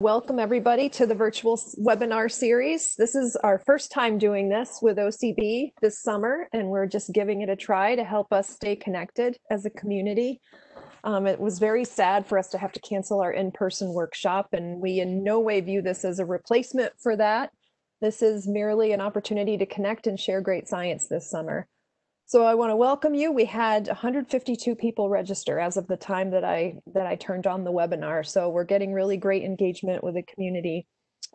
Welcome everybody to the virtual webinar series. This is our first time doing this with OCB this summer, and we're just giving it a try to help us stay connected as a community. It was very sad for us to have to cancel our in-person workshop, and we in no way view this as a replacement for that. This is merely an opportunity to connect and share great science this summer. So I want to welcome you. We had 152 people register as of the time that I turned on the webinar. So we're getting really great engagement with the community.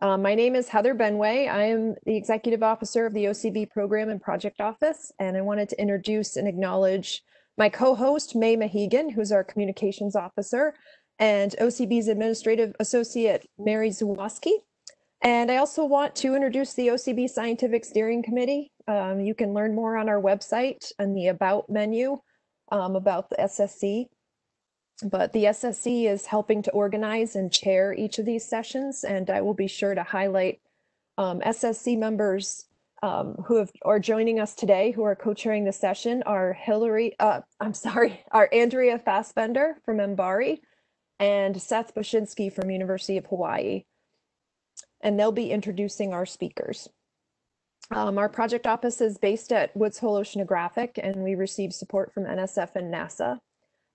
My name is Heather Benway. I am the Executive Officer of the OCB Program and Project Office. And I wanted to introduce and acknowledge my co-host, Mae Mahegan, who's our Communications Officer, and OCB's Administrative Associate, Mary Zawoski. And I also want to introduce the OCB Scientific Steering Committee. You can learn more on our website and the About menu about the SSC. But the SSC is helping to organize and chair each of these sessions, and I will be sure to highlight SSC members who are joining us today, who are co-chairing the session, are Andrea Fassbender from MBARI and Seth Bushinsky from University of Hawaii. And they'll be introducing our speakers. Our project office is based at Woods Hole Oceanographic, and we receive support from NSF and NASA.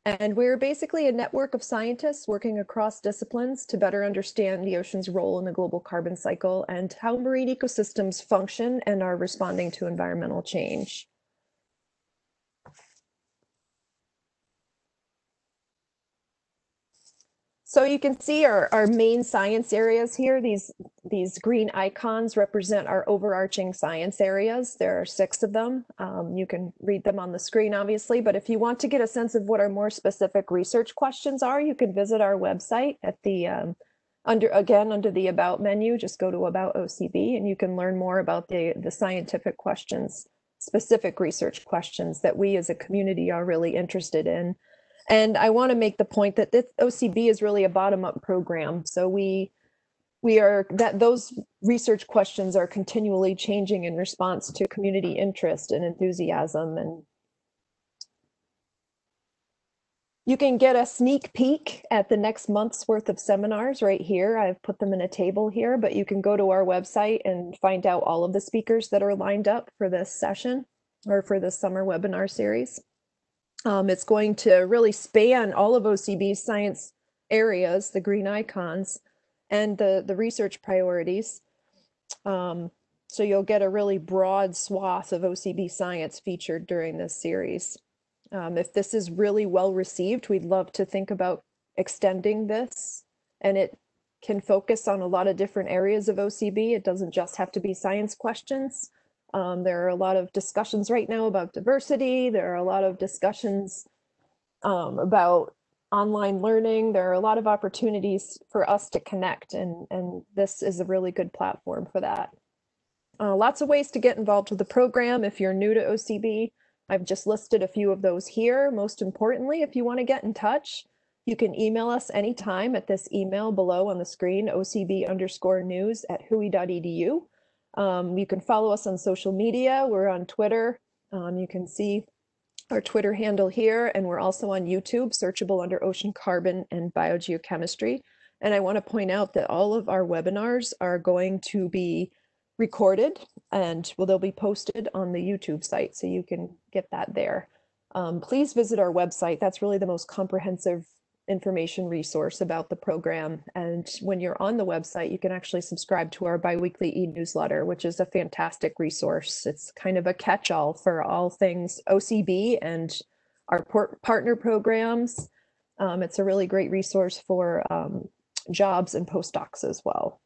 And we're basically a network of scientists working across disciplines to better understand the ocean's role in the global carbon cycle and how marine ecosystems function and are responding to environmental change. So you can see our main science areas here. These green icons represent our overarching science areas. There are 6 of them. You can read them on the screen, obviously, but if you want to get a sense of what our more specific research questions are, you can visit our website at the, under the About menu, just go to About OCB, and you can learn more about the scientific questions, specific research questions that we as a community are really interested in. And I want to make the point that this OCB is really a bottom-up program. So those research questions are continually changing in response to community interest and enthusiasm. And you can get a sneak peek at the next month's worth of seminars right here. I've put them in a table here, but you can go to our website and find out all of the speakers that are lined up for this session or for this summer webinar series. It's going to really span all of OCB's science areas, the green icons, and the research priorities. So you'll get a really broad swath of OCB science featured during this series. If this is really well received, we'd love to think about extending this, and it can focus on a lot of different areas of OCB. It doesn't just have to be science questions. There are a lot of discussions right now about diversity. There are a lot of discussions about online learning. There are a lot of opportunities for us to connect, and this is a really good platform for that. Lots of ways to get involved with the program. If you're new to OCB, I've just listed a few of those here. Most importantly, if you want to get in touch, you can email us anytime at this email below on the screen, ocb_news@hui.edu. You can follow us on social media. We're on Twitter. You can see our Twitter handle here, and we're also on YouTube, searchable under Ocean Carbon and Biogeochemistry. And I want to point out that all of our webinars are going to be recorded, and they'll be posted on the YouTube site, so you can get that there. Please visit our website. That's really the most comprehensive information resource about the program. And when you're on the website, you can actually subscribe to our biweekly e-newsletter, which is a fantastic resource. It's kind of a catch-all for all things OCB and our partner programs. It's a really great resource for jobs and postdocs as well.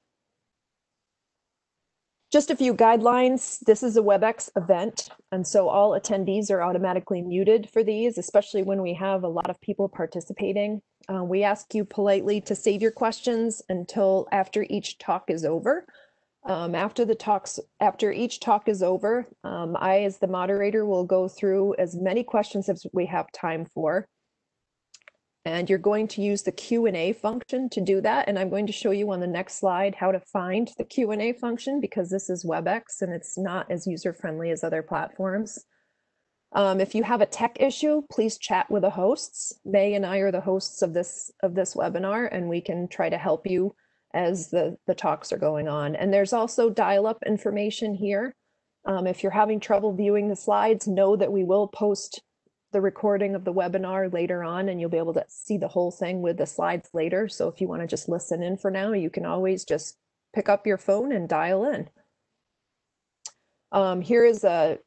Just a few guidelines. This is a WebEx event, and so all attendees are automatically muted for these, especially when we have a lot of people participating. We ask you politely to save your questions until after each talk is over. After each talk is over, I, as the moderator, will go through as many questions as we have time for. And you're going to use the Q&A function to do that. And I'm going to show you on the next slide how to find the Q&A function, because this is WebEx and it's not as user-friendly as other platforms. If you have a tech issue, please chat with the hosts. Mae and I are the hosts of this webinar, and we can try to help you as the talks are going on. And there's also dial-up information here. If you're having trouble viewing the slides, know that we will post the recording of the webinar later on, and you'll be able to see the whole thing with the slides later. So if you want to just listen in for now, you can always just pick up your phone and dial in. Here's a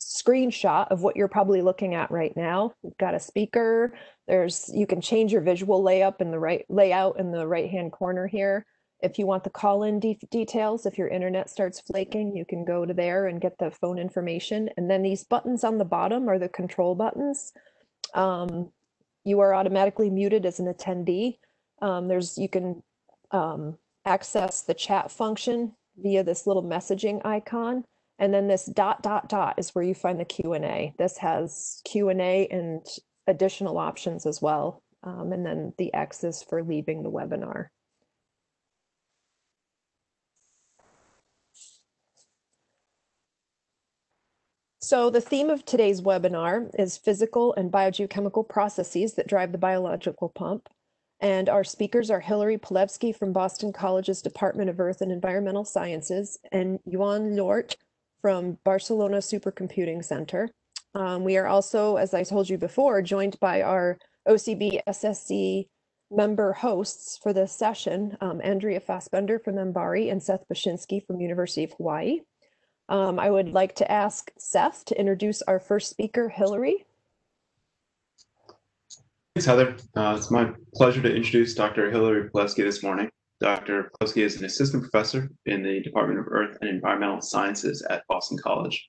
screenshot of what you're probably looking at right now. We've got a speaker. You can change your visual layout in the right-hand corner here. If you want the call-in details, if your internet starts flaking, you can go to there and get the phone information. And then these buttons on the bottom are the control buttons. You are automatically muted as an attendee. You can access the chat function via this little messaging icon. And then this ... is where you find the Q&A. This has Q&A and additional options as well. And then the X is for leaving the webinar. So the theme of today's webinar is physical and biogeochemical processes that drive the biological pump. And our speakers are Hilary Palevsky from Boston College's Department of Earth and Environmental Sciences and Joan Llort from Barcelona Supercomputing Center. We are also, as I told you before, joined by our OCB SSC member hosts for this session, Andrea Fassbender from MBARI and Seth Bushinsky from University of Hawaii. I would like to ask Seth to introduce our first speaker, Hilary. Thanks, Heather. It's my pleasure to introduce Dr. Hilary Palevsky this morning. Dr. Palevsky is an assistant professor in the Department of Earth and Environmental Sciences at Boston College.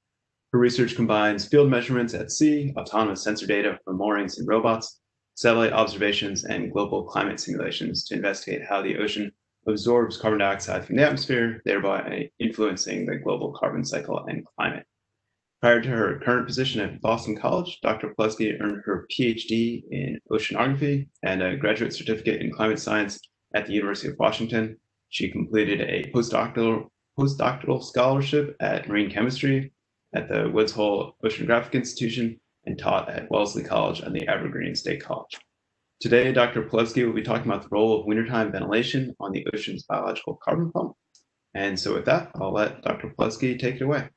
Her research combines field measurements at sea, autonomous sensor data from moorings and robots, satellite observations, and global climate simulations to investigate how the ocean absorbs carbon dioxide from the atmosphere, thereby influencing the global carbon cycle and climate. Prior to her current position at Boston College, Dr. Palevsky earned her PhD in oceanography and a graduate certificate in climate science at the University of Washington. She completed a postdoctoral scholarship at marine chemistry at the Woods Hole Oceanographic Institution and taught at Wellesley College and the Evergreen State College. Today, Dr. Palevsky will be talking about the role of wintertime ventilation on the ocean's biological carbon pump. And so with that, I'll let Dr. Palevsky take it away.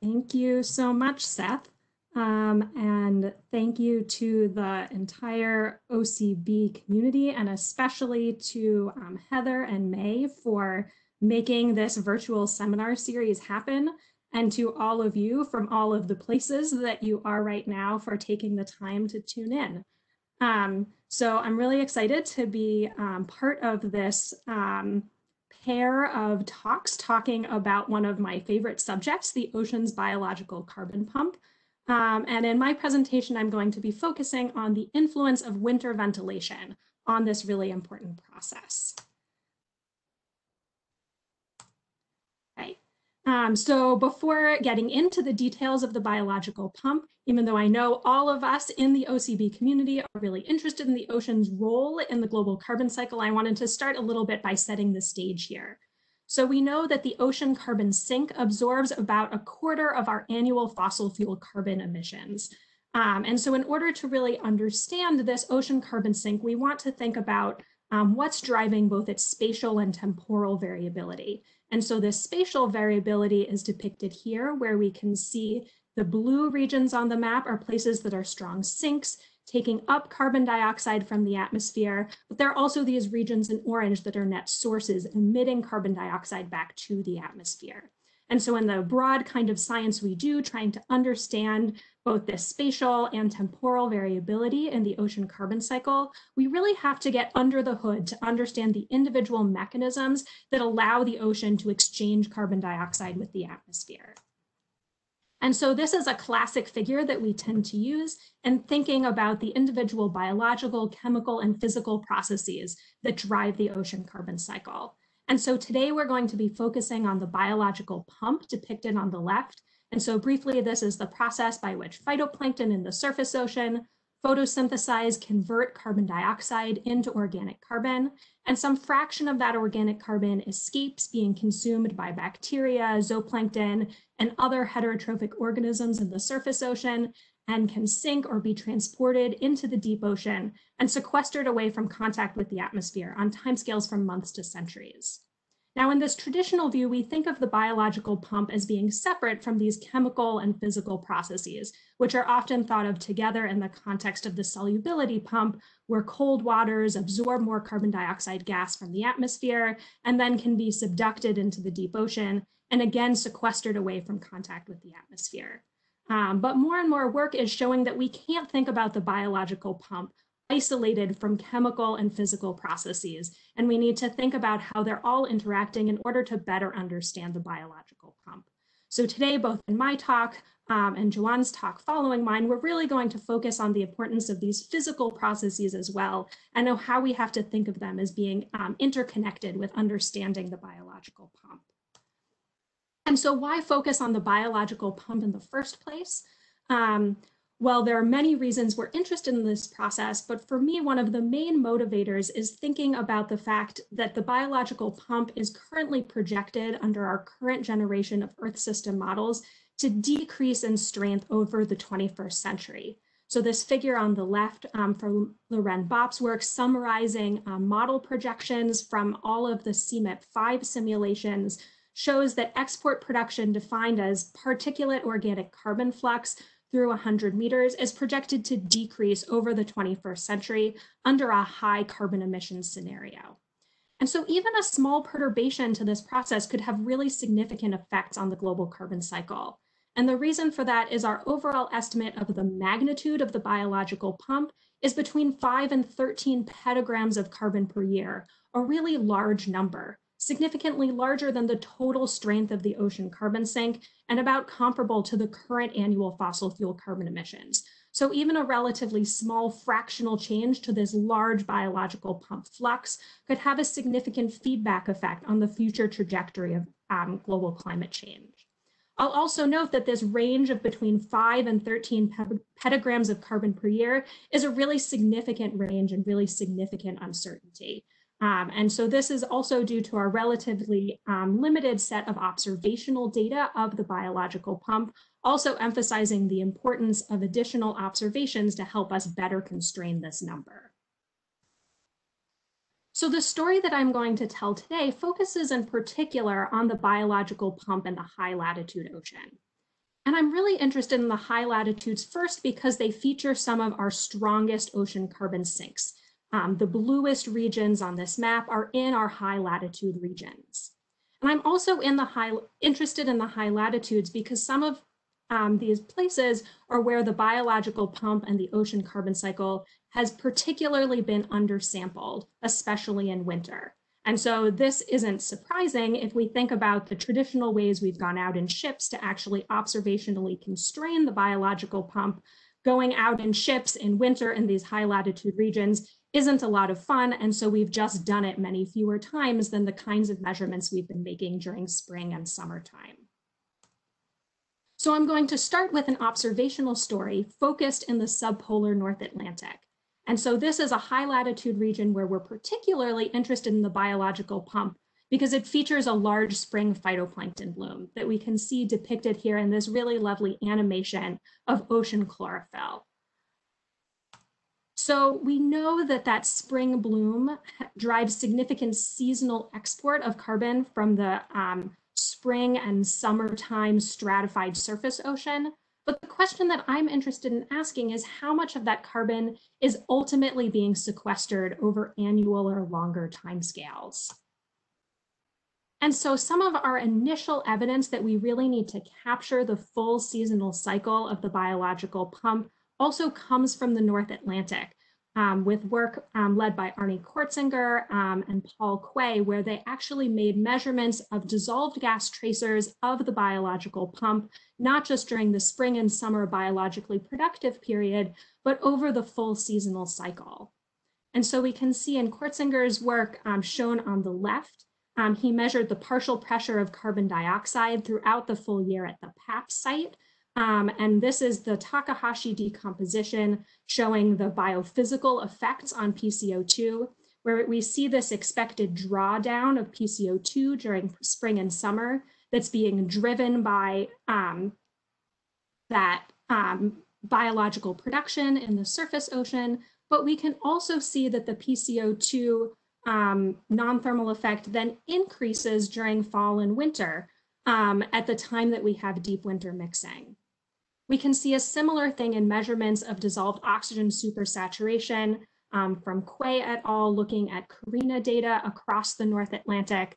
Thank you so much, Seth. And thank you to the entire OCB community, and especially to Heather and Mae for making this virtual seminar series happen, and to all of you from all of the places that you are right now for taking the time to tune in. So I'm really excited to be part of this pair of talks talking about one of my favorite subjects, the ocean's biological carbon pump. And in my presentation, I'm going to be focusing on the influence of winter ventilation on this really important process. Okay. So before getting into the details of the biological pump, even though I know all of us in the OCB community are really interested in the ocean's role in the global carbon cycle, I wanted to start a little bit by setting the stage here. So we know that the ocean carbon sink absorbs about 1/4 of our annual fossil fuel carbon emissions. And so in order to really understand this ocean carbon sink, we want to think about what's driving both its spatial and temporal variability. And so this spatial variability is depicted here, where we can see the blue regions on the map are places that are strong sinks, taking up carbon dioxide from the atmosphere, but there are also these regions in orange that are net sources emitting carbon dioxide back to the atmosphere. And so in the broad kind of science we do, trying to understand both this spatial and temporal variability in the ocean carbon cycle, we really have to get under the hood to understand the individual mechanisms that allow the ocean to exchange carbon dioxide with the atmosphere. And so this is a classic figure that we tend to use in thinking about the individual biological, chemical, and physical processes that drive the ocean carbon cycle. And so today we're going to be focusing on the biological pump depicted on the left. And so briefly, this is the process by which phytoplankton in the surface ocean photosynthesize, convert carbon dioxide into organic carbon, and some fraction of that organic carbon escapes being consumed by bacteria, zooplankton, and other heterotrophic organisms in the surface ocean, and can sink or be transported into the deep ocean and sequestered away from contact with the atmosphere on timescales from months to centuries. Now, in this traditional view, we think of the biological pump as being separate from these chemical and physical processes, which are often thought of together in the context of the solubility pump, where cold waters absorb more carbon dioxide gas from the atmosphere and then can be subducted into the deep ocean and again sequestered away from contact with the atmosphere. But more and more work is showing that we can't think about the biological pump isolated from chemical and physical processes, and we need to think about how they're all interacting in order to better understand the biological pump. So today, both in my talk and Joan's talk following mine, we're really going to focus on the importance of these physical processes as well, and how we have to think of them as being interconnected with understanding the biological pump. And so why focus on the biological pump in the first place? Well, there are many reasons we're interested in this process, but for me, one of the main motivators is thinking about the fact that the biological pump is currently projected under our current generation of Earth system models to decrease in strength over the 21st century. So this figure on the left from Loren Bopp's work summarizing model projections from all of the CMIP-5 simulations shows that export production defined as particulate organic carbon flux through 100 meters is projected to decrease over the 21st century under a high carbon emissions scenario. And so even a small perturbation to this process could have really significant effects on the global carbon cycle. And the reason for that is our overall estimate of the magnitude of the biological pump is between 5 and 13 petagrams of carbon per year, a really large number, significantly larger than the total strength of the ocean carbon sink and about comparable to the current annual fossil fuel carbon emissions. So even a relatively small fractional change to this large biological pump flux could have a significant feedback effect on the future trajectory of global climate change. I'll also note that this range of between 5 and 13 petagrams of carbon per year is a really significant range and really significant uncertainty. And so this is also due to our relatively limited set of observational data of the biological pump, also emphasizing the importance of additional observations to help us better constrain this number. So the story that I'm going to tell today focuses in particular on the biological pump in the high latitude ocean. And I'm really interested in the high latitudes first because they feature some of our strongest ocean carbon sinks. The bluest regions on this map are in our high latitude regions. And I'm also interested in the high latitudes because some of these places are where the biological pump and the ocean carbon cycle has particularly been undersampled, especially in winter. And so this isn't surprising if we think about the traditional ways we've gone out in ships to actually observationally constrain the biological pump. Going out in ships in winter in these high latitude regions isn't a lot of fun, and so we've just done it many fewer times than the kinds of measurements we've been making during spring and summertime. So I'm going to start with an observational story focused in the subpolar North Atlantic. And so this is a high latitude region where we're particularly interested in the biological pump because it features a large spring phytoplankton bloom that we can see depicted here in this really lovely animation of ocean chlorophyll. So we know that that spring bloom drives significant seasonal export of carbon from the spring and summertime stratified surface ocean. But the question that I'm interested in asking is how much of that carbon is ultimately being sequestered over annual or longer timescales. And so some of our initial evidence that we really need to capture the full seasonal cycle of the biological pump also comes from the North Atlantic with work led by Arne Kortzinger and Paul Quay, where they actually made measurements of dissolved gas tracers of the biological pump, not just during the spring and summer biologically productive period, but over the full seasonal cycle. And so we can see in Kortzinger's work shown on the left, he measured the partial pressure of carbon dioxide throughout the full year at the PAP site. And this is the Takahashi decomposition showing the biophysical effects on PCO2, where we see this expected drawdown of PCO2 during spring and summer that's being driven by that biological production in the surface ocean, but we can also see that the PCO2 non-thermal effect then increases during fall and winter at the time that we have deep winter mixing. We can see a similar thing in measurements of dissolved oxygen supersaturation from Quay et al. Looking at Carina data across the North Atlantic,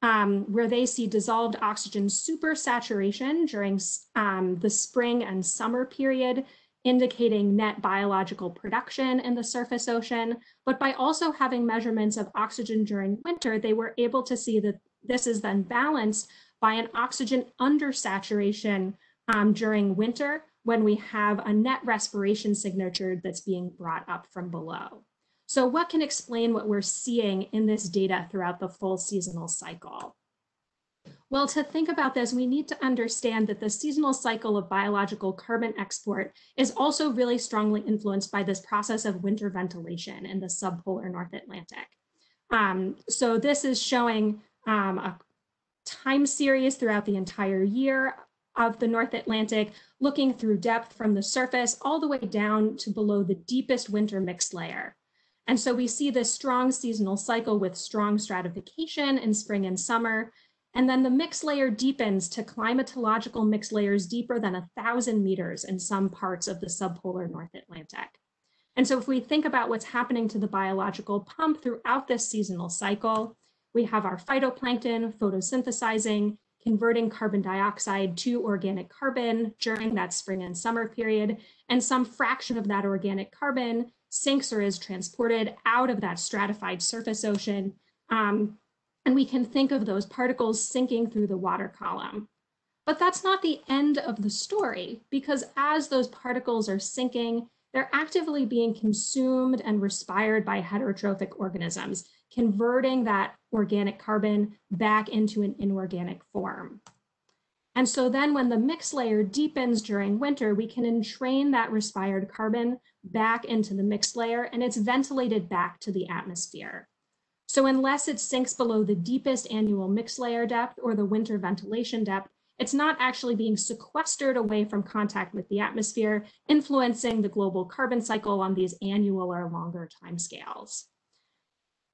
where they see dissolved oxygen supersaturation during the spring and summer period, indicating net biological production in the surface ocean. But by also having measurements of oxygen during winter, they were able to see that this is then balanced by an oxygen undersaturation during winter, when we have a net respiration signature that's being brought up from below. So what can explain what we're seeing in this data throughout the full seasonal cycle? Well, to think about this, we need to understand that the seasonal cycle of biological carbon export is also really strongly influenced by this process of winter ventilation in the subpolar North Atlantic. So this is showing a time series throughout the entire year of the North Atlantic, looking through depth from the surface all the way down to below the deepest winter mixed layer. And so we see this strong seasonal cycle with strong stratification in spring and summer. And then the mixed layer deepens to climatological mixed layers deeper than 1,000 meters in some parts of the subpolar North Atlantic. And so if we think about what's happening to the biological pump throughout this seasonal cycle, we have our phytoplankton photosynthesizing, converting carbon dioxide to organic carbon during that spring and summer period, and some fraction of that organic carbon sinks or is transported out of that stratified surface ocean. And we can think of those particles sinking through the water column. But that's not the end of the story, because as those particles are sinking, they're actively being consumed and respired by heterotrophic organisms, converting that organic carbon back into an inorganic form. And so then when the mixed layer deepens during winter, we can entrain that respired carbon back into the mixed layer, and it's ventilated back to the atmosphere. So unless it sinks below the deepest annual mixed layer depth or the winter ventilation depth, it's not actually being sequestered away from contact with the atmosphere, influencing the global carbon cycle on these annual or longer timescales.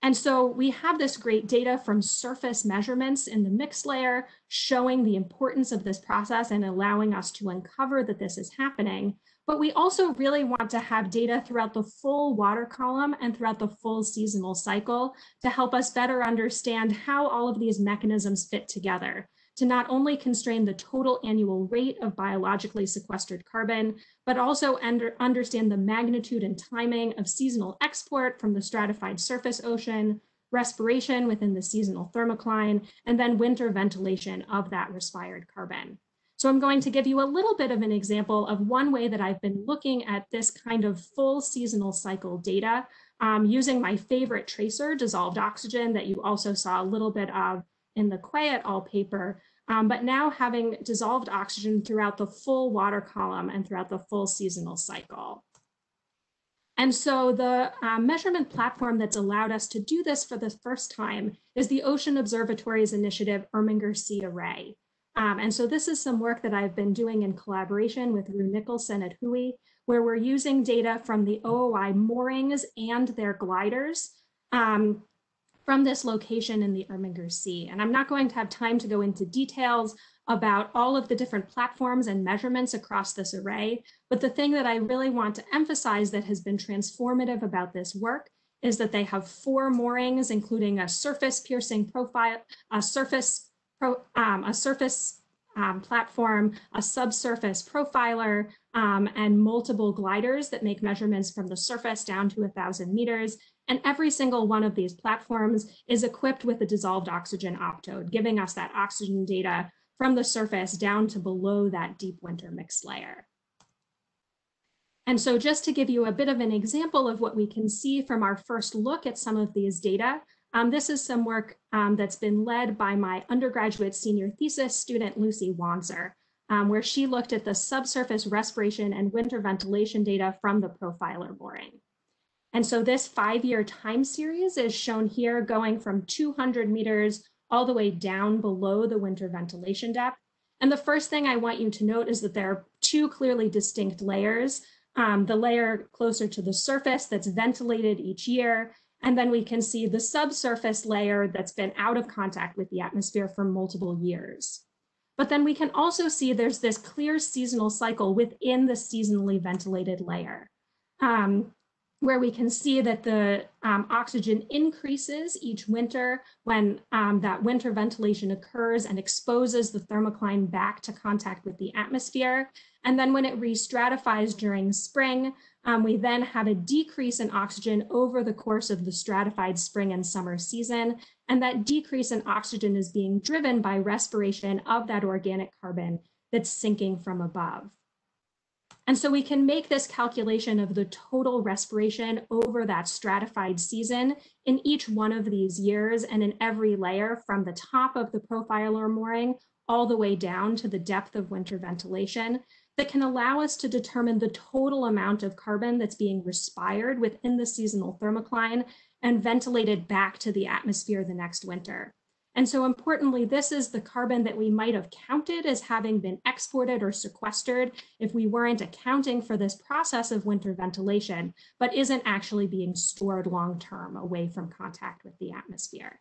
And so we have this great data from surface measurements in the mixed layer showing the importance of this process and allowing us to uncover that this is happening. But we also really want to have data throughout the full water column and throughout the full seasonal cycle to help us better understand how all of these mechanisms fit together to not only constrain the total annual rate of biologically sequestered carbon, but also understand the magnitude and timing of seasonal export from the stratified surface ocean, respiration within the seasonal thermocline, and then winter ventilation of that respired carbon. So I'm going to give you a little bit of an example of one way that I've been looking at this kind of full seasonal cycle data using my favorite tracer, dissolved oxygen, that you also saw a little bit of in the Quay et al. Paper, but now having dissolved oxygen throughout the full water column and throughout the full seasonal cycle. And so the measurement platform that's allowed us to do this for the first time is the Ocean Observatories Initiative Irminger Sea Array. And so this is some work that I've been doing in collaboration with Rue Nicholson at HUI, where we're using data from the OOI moorings and their gliders from this location in the Irminger Sea. And I'm not going to have time to go into details about all of the different platforms and measurements across this array, but the thing that I really want to emphasize that has been transformative about this work is that they have 4 moorings, including a surface piercing profile, a surface platform, a subsurface profiler, and multiple gliders that make measurements from the surface down to 1,000 meters. And every single one of these platforms is equipped with a dissolved oxygen optode, giving us that oxygen data from the surface down to below that deep winter mixed layer. And so just to give you a bit of an example of what we can see from our first look at some of these data, this is some work that's been led by my undergraduate senior thesis student, Lucy Wanzer, where she looked at the subsurface respiration and winter ventilation data from the profiler boring. And so this 5-year time series is shown here, going from 200 meters all the way down below the winter ventilation depth. And the first thing I want you to note is that there are two clearly distinct layers. The layer closer to the surface that's ventilated each year, and then we can see the subsurface layer that's been out of contact with the atmosphere for multiple years. But then we can also see there's this clear seasonal cycle within the seasonally ventilated layer, where we can see that the oxygen increases each winter when that winter ventilation occurs and exposes the thermocline back to contact with the atmosphere. And then when it re-stratifies during spring, we then have a decrease in oxygen over the course of the stratified spring and summer season. And that decrease in oxygen is being driven by respiration of that organic carbon that's sinking from above. And so we can make this calculation of the total respiration over that stratified season in each one of these years and in every layer from the top of the profiler mooring all the way down to the depth of winter ventilation that can allow us to determine the total amount of carbon that's being respired within the seasonal thermocline and ventilated back to the atmosphere the next winter. And so importantly, this is the carbon that we might have counted as having been exported or sequestered if we weren't accounting for this process of winter ventilation, but isn't actually being stored long-term away from contact with the atmosphere.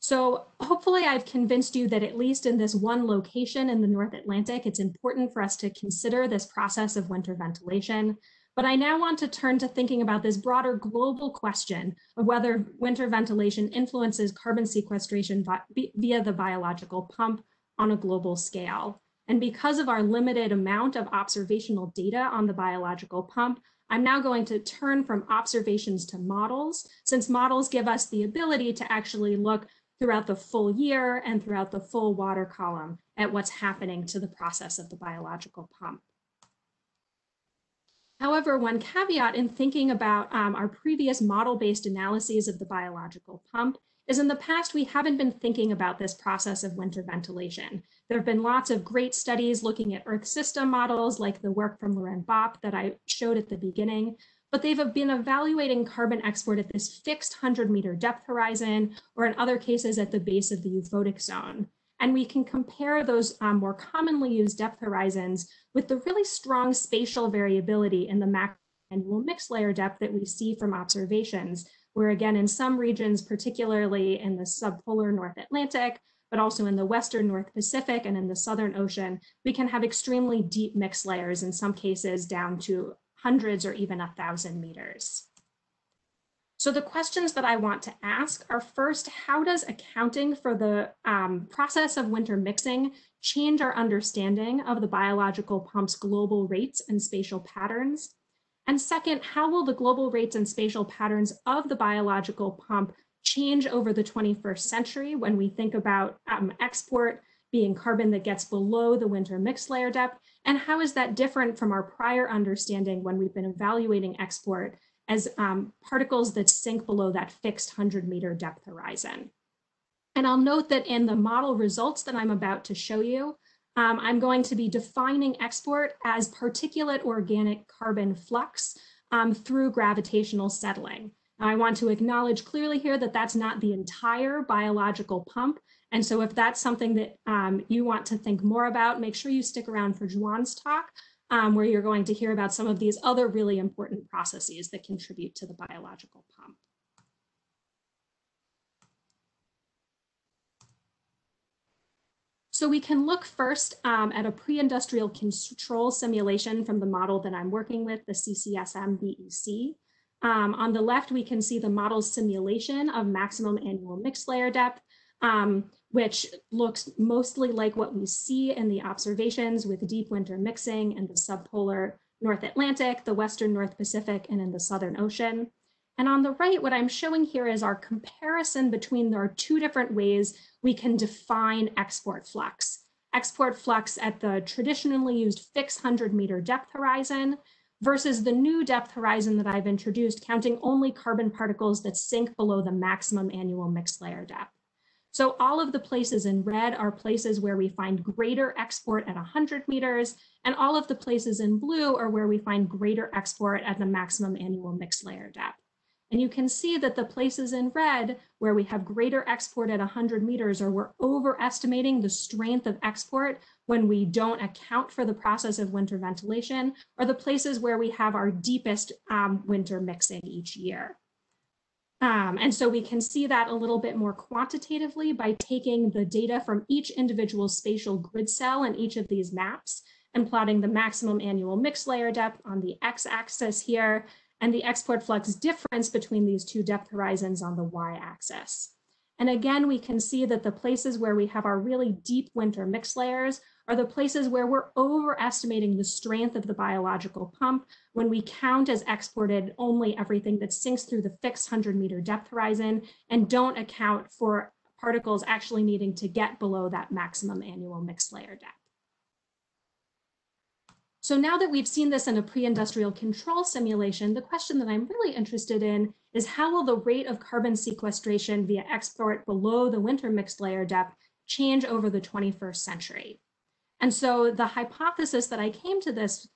So hopefully I've convinced you that at least in this one location in the North Atlantic, it's important for us to consider this process of winter ventilation. But I now want to turn to thinking about this broader global question of whether winter ventilation influences carbon sequestration via the biological pump on a global scale. And because of our limited amount of observational data on the biological pump, I'm now going to turn from observations to models, since models give us the ability to actually look throughout the full year and throughout the full water column at what's happening to the process of the biological pump. However, one caveat in thinking about our previous model-based analyses of the biological pump is in the past, we haven't been thinking about this process of winter ventilation. There have been lots of great studies looking at Earth system models like the work from Loren Bopp that I showed at the beginning, but they've been evaluating carbon export at this fixed 100-meter depth horizon, or in other cases at the base of the euphotic zone. And we can compare those more commonly used depth horizons with the really strong spatial variability in the macroannual mixed layer depth that we see from observations, where again, in some regions, particularly in the subpolar North Atlantic, but also in the Western North Pacific and in the Southern Ocean, we can have extremely deep mixed layers, in some cases down to hundreds or even 1,000 meters. So the questions that I want to ask are first, how does accounting for the process of winter mixing change our understanding of the biological pump's global rates and spatial patterns? And second, how will the global rates and spatial patterns of the biological pump change over the 21st century when we think about export being carbon that gets below the winter mixed layer depth? And how is that different from our prior understanding when we've been evaluating export as particles that sink below that fixed 100-meter depth horizon? And I'll note that in the model results that I'm about to show you, I'm going to be defining export as particulate organic carbon flux through gravitational settling. Now, I want to acknowledge clearly here that that's not the entire biological pump. And so if that's something that you want to think more about, make sure you stick around for Joan's talk, where you're going to hear about some of these other really important processes that contribute to the biological pump. So we can look first at a pre-industrial control simulation from the model that I'm working with, the CCSM BEC. On the left, we can see the model's simulation of maximum annual mixed layer depth, which looks mostly like what we see in the observations with deep winter mixing in the subpolar North Atlantic, the Western North Pacific, and in the Southern Ocean. And on the right, what I'm showing here is our comparison between our two different ways we can define export flux. Export flux at the traditionally used fixed 100-meter depth horizon versus the new depth horizon that I've introduced, counting only carbon particles that sink below the maximum annual mixed layer depth. So all of the places in red are places where we find greater export at 100 meters, and all of the places in blue are where we find greater export at the maximum annual mixed layer depth. And you can see that the places in red where we have greater export at 100 meters, or we're overestimating the strength of export when we don't account for the process of winter ventilation, are the places where we have our deepest winter mixing each year. And so we can see that a little bit more quantitatively by taking the data from each individual spatial grid cell in each of these maps and plotting the maximum annual mixed layer depth on the x-axis here, and the export flux difference between these two depth horizons on the y-axis. And again, we can see that the places where we have our really deep winter mixed layers are the places where we're overestimating the strength of the biological pump when we count as exported only everything that sinks through the fixed 100-meter depth horizon and don't account for particles actually needing to get below that maximum annual mixed layer depth. So now that we've seen this in a pre-industrial control simulation, the question that I'm really interested in is how will the rate of carbon sequestration via export below the winter mixed layer depth change over the 21st century? And so the hypothesis that I came to this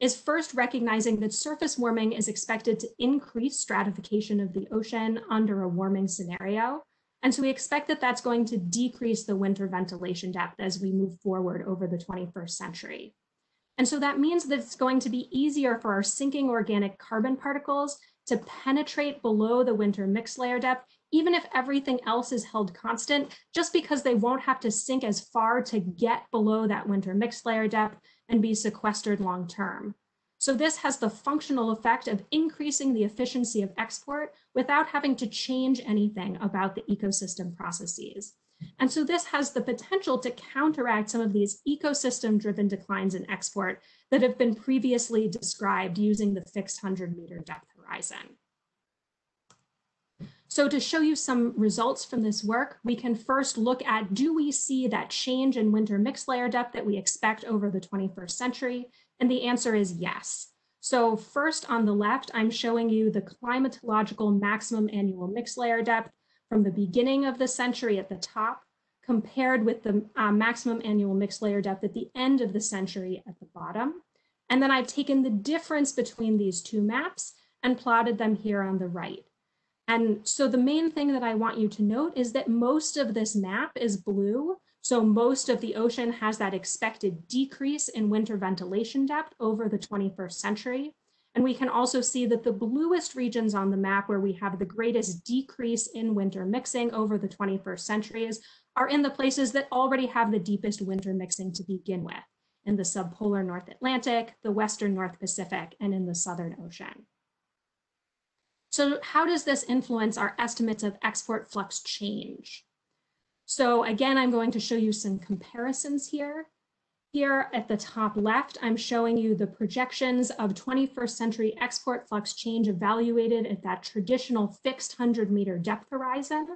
is first recognizing that surface warming is expected to increase stratification of the ocean under a warming scenario. And so we expect that that's going to decrease the winter ventilation depth as we move forward over the 21st century. And so that means that it's going to be easier for our sinking organic carbon particles to penetrate below the winter mixed layer depth, even if everything else is held constant, just because they won't have to sink as far to get below that winter mixed layer depth and be sequestered long term. So this has the functional effect of increasing the efficiency of export without having to change anything about the ecosystem processes. And so this has the potential to counteract some of these ecosystem-driven declines in export that have been previously described using the fixed 100-meter depth horizon. So to show you some results from this work, we can first look at, do we see that change in winter mixed layer depth that we expect over the 21st century? And the answer is yes. So first on the left, I'm showing you the climatological maximum annual mixed layer depth from the beginning of the century at the top, compared with the maximum annual mixed layer depth at the end of the century at the bottom. And then I've taken the difference between these two maps and plotted them here on the right. And so the main thing that I want you to note is that most of this map is blue. So most of the ocean has that expected decrease in winter ventilation depth over the 21st century. And we can also see that the bluest regions on the map where we have the greatest decrease in winter mixing over the 21st centuries are in the places that already have the deepest winter mixing to begin with, in the subpolar North Atlantic, the Western North Pacific, and in the Southern Ocean. So how does this influence our estimates of export flux change? So again, I'm going to show you some comparisons here. Here at the top left, I'm showing you the projections of 21st century export flux change evaluated at that traditional fixed 100-meter depth horizon.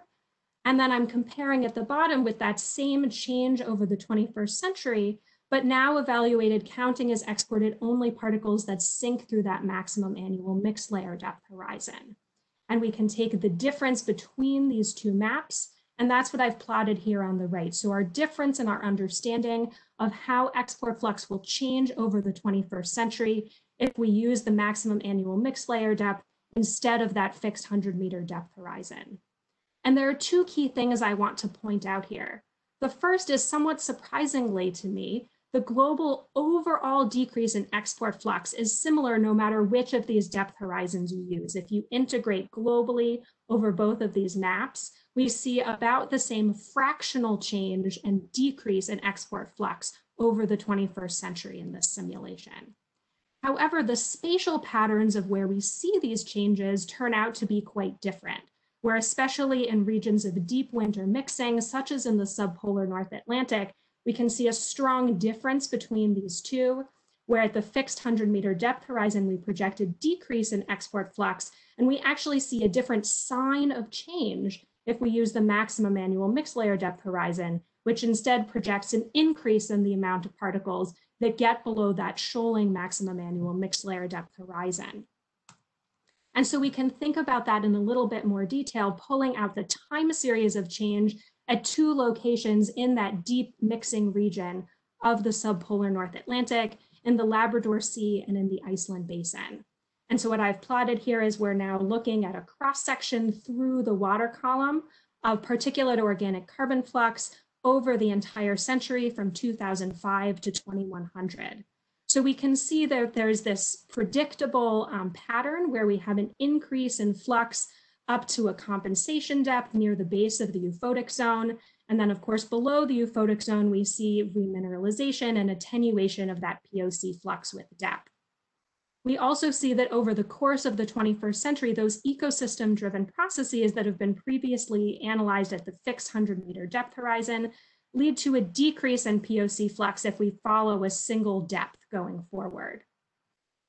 And then I'm comparing at the bottom with that same change over the 21st century, but now evaluated counting as exported only particles that sink through that maximum annual mixed layer depth horizon. And we can take the difference between these two maps, and that's what I've plotted here on the right. So our difference in our understanding of how export flux will change over the 21st century if we use the maximum annual mixed layer depth instead of that fixed 100-meter depth horizon. And there are two key things I want to point out here. The first is, somewhat surprisingly to me, the global overall decrease in export flux is similar no matter which of these depth horizons you use. If you integrate globally over both of these maps, we see about the same fractional change and decrease in export flux over the 21st century in this simulation. However, the spatial patterns of where we see these changes turn out to be quite different, where especially in regions of deep winter mixing, such as in the subpolar North Atlantic, we can see a strong difference between these two, where at the fixed 100-meter depth horizon, we project a decrease in export flux, and we actually see a different sign of change if we use the maximum annual mixed layer depth horizon, which instead projects an increase in the amount of particles that get below that shoaling maximum annual mixed layer depth horizon. And so we can think about that in a little bit more detail, pulling out the time series of change at two locations in that deep mixing region of the subpolar North Atlantic, in the Labrador Sea and in the Iceland Basin. And so what I've plotted here is we're now looking at a cross-section through the water column of particulate organic carbon flux over the entire century from 2005 to 2100. So we can see that there's this predictable pattern where we have an increase in flux up to a compensation depth near the base of the euphotic zone. And then, of course, below the euphotic zone, we see remineralization and attenuation of that POC flux with depth. We also see that over the course of the 21st century, those ecosystem-driven processes that have been previously analyzed at the fixed 100-meter depth horizon lead to a decrease in POC flux if we follow a single depth going forward.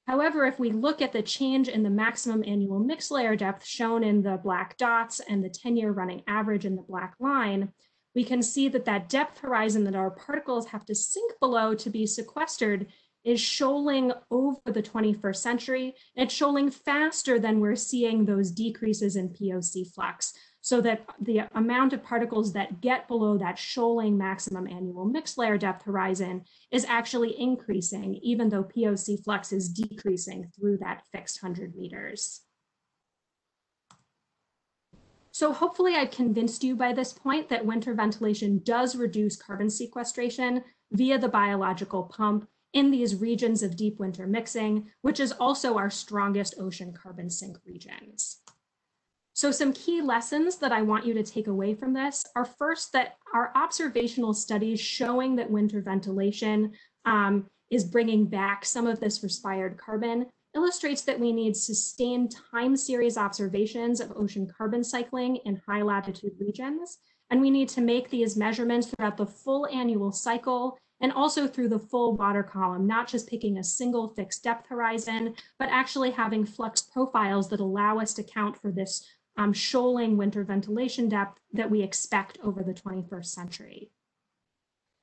However, if we look at the change in the maximum annual mixed layer depth shown in the black dots and the 10-year running average in the black line, we can see that that depth horizon that our particles have to sink below to be sequestered is shoaling over the 21st century. It's shoaling faster than we're seeing those decreases in POC flux, so that the amount of particles that get below that shoaling maximum annual mixed layer depth horizon is actually increasing, even though POC flux is decreasing through that fixed 100 meters. So hopefully I've convinced you by this point that winter ventilation does reduce carbon sequestration via the biological pump in these regions of deep winter mixing, which is also our strongest ocean carbon sink regions. So some key lessons that I want you to take away from this are, first, that our observational studies showing that winter ventilation is bringing back some of this respired carbon illustrates that we need sustained time series observations of ocean carbon cycling in high latitude regions. And we need to make these measurements throughout the full annual cycle and also through the full water column, not just picking a single fixed depth horizon, but actually having flux profiles that allow us to account for this shoaling winter ventilation depth that we expect over the 21st century.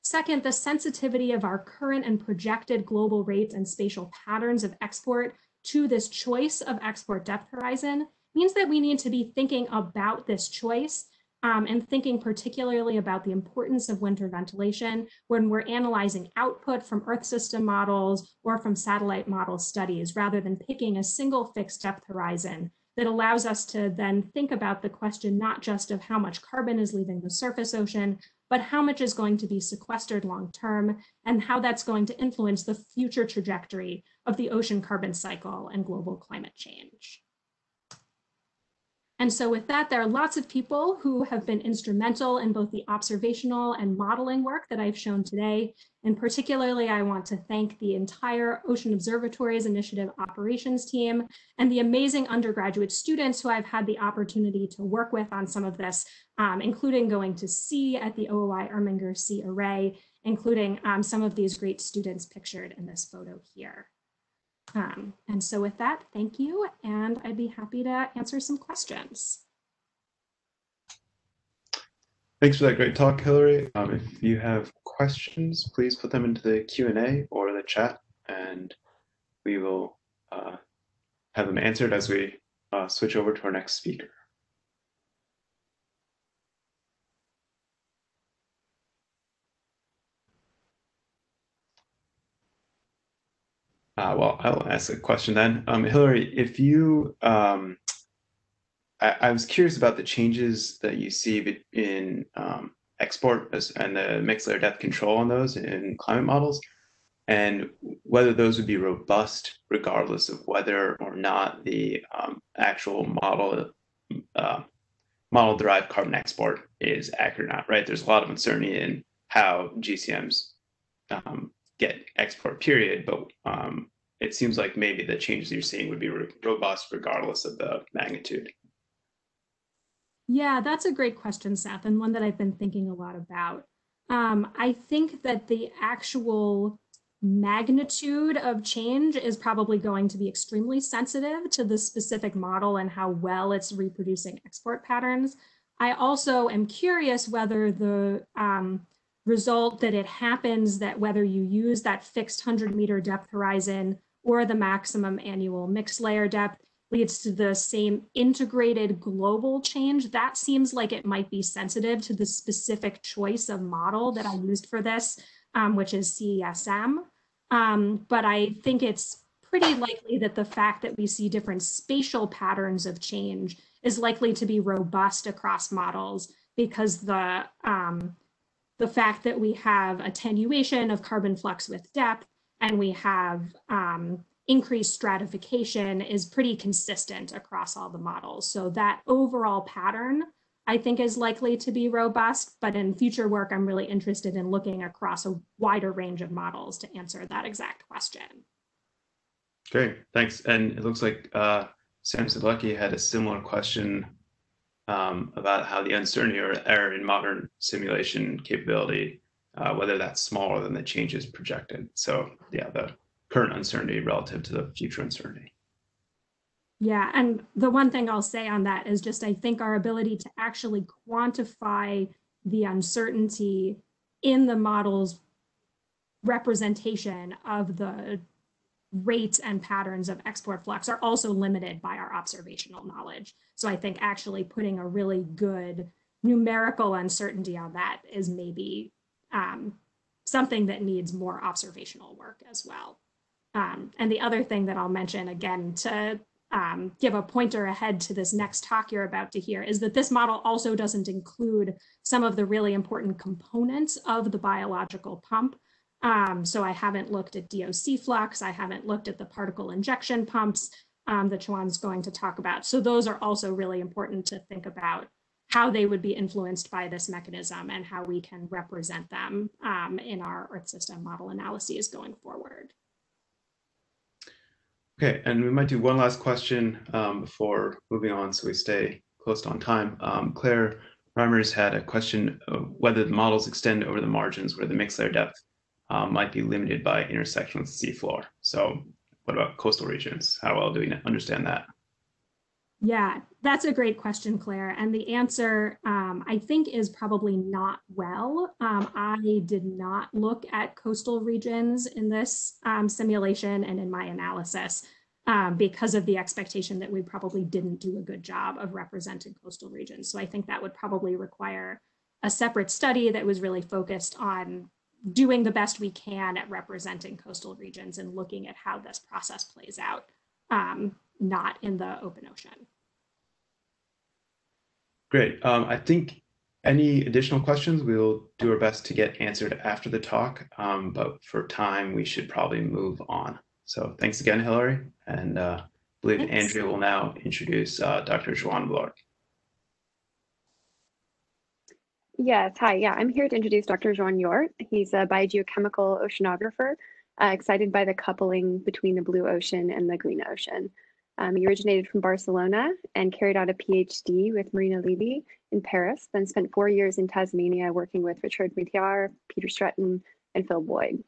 Second, the sensitivity of our current and projected global rates and spatial patterns of export to this choice of export depth horizon means that we need to be thinking about this choice and thinking particularly about the importance of winter ventilation when we're analyzing output from Earth system models or from satellite model studies, rather than picking a single fixed depth horizon that allows us to then think about the question not just of how much carbon is leaving the surface ocean, but how much is going to be sequestered long term and how that's going to influence the future trajectory of the ocean carbon cycle and global climate change. And so with that, there are lots of people who have been instrumental in both the observational and modeling work that I've shown today. And particularly, I want to thank the entire Ocean Observatories Initiative operations team and the amazing undergraduate students who I've had the opportunity to work with on some of this, including going to sea at the OOI Irminger Sea Array, including some of these great students pictured in this photo here. And so with that, thank you, and I'd be happy to answer some questions. Thanks for that great talk, Hilary. If you have questions, please put them into the Q&A or the chat, and we will have them answered as we switch over to our next speaker. Well, I'll ask a question then. Hilary, if you, I was curious about the changes that you see in export and the mixed layer depth control on those in climate models, and whether those would be robust regardless of whether or not the actual model-derived carbon export is accurate or not, right? There's a lot of uncertainty in how GCMs get export period, but it seems like maybe the changes you're seeing would be robust regardless of the magnitude. Yeah, that's a great question, Seth, and one that I've been thinking a lot about. I think that the actual magnitude of change is probably going to be extremely sensitive to the specific model and how well it's reproducing export patterns. I also am curious whether the result that it happens that whether you use that fixed 100-meter depth horizon or the maximum annual mixed layer depth leads to the same integrated global change. That seems like it might be sensitive to the specific choice of model that I used for this, which is CESM. But I think it's pretty likely that the fact that we see different spatial patterns of change is likely to be robust across models, because the fact that we have attenuation of carbon flux with depth and we have increased stratification is pretty consistent across all the models. So that overall pattern, I think, is likely to be robust, but in future work, I'm really interested in looking across a wider range of models to answer that exact question. Great, thanks. And it looks like Sam Sedlecki had a similar question about how the uncertainty or error in modern simulation capability, whether that's smaller than the changes projected. So yeah, the current uncertainty relative to the future uncertainty. Yeah, and the one thing I'll say on that is just, I think our ability to actually quantify the uncertainty in the model's representation of the rates and patterns of export flux are also limited by our observational knowledge. So I think actually putting a really good numerical uncertainty on that is maybe something that needs more observational work as well. And the other thing that I'll mention, again, to give a pointer ahead to this next talk you're about to hear, is that this model also doesn't include some of the really important components of the biological pump. So I haven't looked at DOC flux, I haven't looked at the particle injection pumps that Chuan's going to talk about. So those are also really important to think about how they would be influenced by this mechanism and how we can represent them in our Earth system model analyses going forward. Okay, and we might do one last question before moving on so we stay close on time. Claire Reimers had a question of whether the models extend over the margins where the mixed layer depth might be limited by intersection with seafloor. So what about coastal regions? How well do we understand that? Yeah, that's a great question, Claire. And the answer, I think, is probably not well. I did not look at coastal regions in this simulation and in my analysis because of the expectation that we probably didn't do a good job of representing coastal regions. So I think that would probably require a separate study that was really focused on doing the best we can at representing coastal regions and looking at how this process plays out, not in the open ocean. Great. I think any additional questions, we'll do our best to get answered after the talk, but for time, we should probably move on. So thanks again, Hilary, and I believe Andrea will now introduce Dr. Joan Llort. Yes, hi. Yeah, I'm here to introduce Dr. Joan Llort. He's a biogeochemical oceanographer, excited by the coupling between the blue ocean and the green ocean. He originated from Barcelona and carried out a PhD with Marina Levy in Paris, then spent 4 years in Tasmania working with Richard Mithiar, Peter Stretton, and Phil Boyd.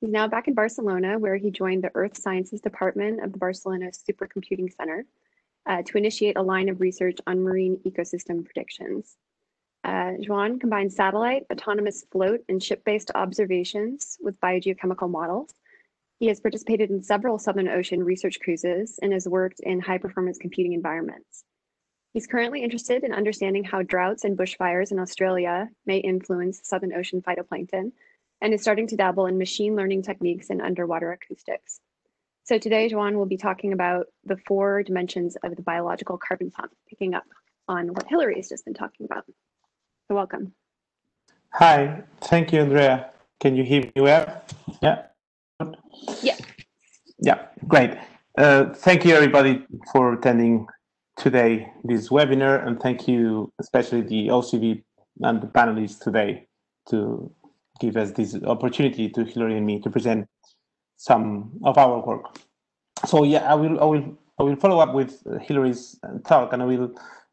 He's now back in Barcelona, where he joined the Earth Sciences Department of the Barcelona Supercomputing Center to initiate a line of research on marine ecosystem predictions. Joan combines satellite, autonomous float, and ship-based observations with biogeochemical models. He has participated in several Southern Ocean research cruises and has worked in high-performance computing environments. He's currently interested in understanding how droughts and bushfires in Australia may influence Southern Ocean phytoplankton, and is starting to dabble in machine learning techniques and underwater acoustics. So today, Joan will be talking about the four dimensions of the biological carbon pump, picking up on what Hilary has just been talking about. So welcome. Hi, thank you, Andrea. Can you hear me well? Yeah? Yeah. Yeah, great. Thank you, everybody, for attending today this webinar, and thank you, especially the OCB and the panelists today, to give us this opportunity to Hilary and me to present some of our work. So yeah, I will follow up with Hilary's talk, and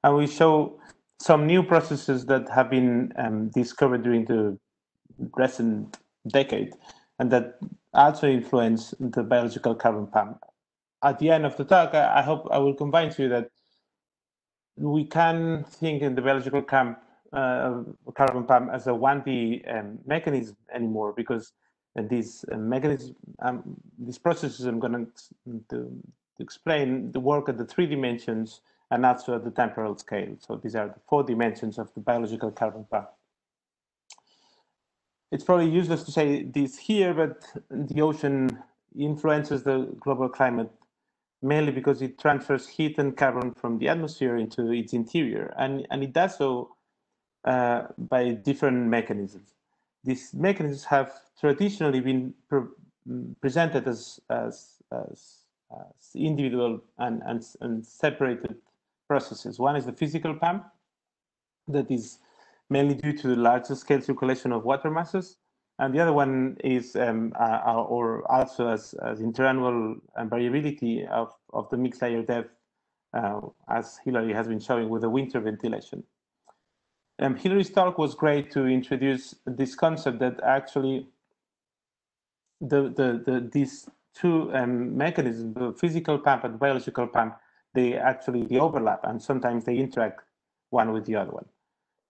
I will show some new processes that have been discovered during the recent decade and that also influence the biological carbon pump. At the end of the talk, I hope I will convince you that we can think in the biological carbon pump as a 1D mechanism anymore, because these mechanisms, these processes I'm going to explain, the work at the 3 dimensions and also at the temporal scale. So these are the 4 dimensions of the biological carbon pump. It's probably useless to say this here, but the ocean influences the global climate mainly because it transfers heat and carbon from the atmosphere into its interior, and it does so by different mechanisms. These mechanisms have traditionally been presented as individual and separated processes. One is the physical pump, that is mainly due to the larger scale circulation of water masses, and the other one is, or also as interannual variability of the mixed layer depth, as Hilary has been showing with the winter ventilation. Hilary's talk was great to introduce this concept that actually these two mechanisms, the physical pump and biological pump, they overlap, and sometimes they interact one with the other one.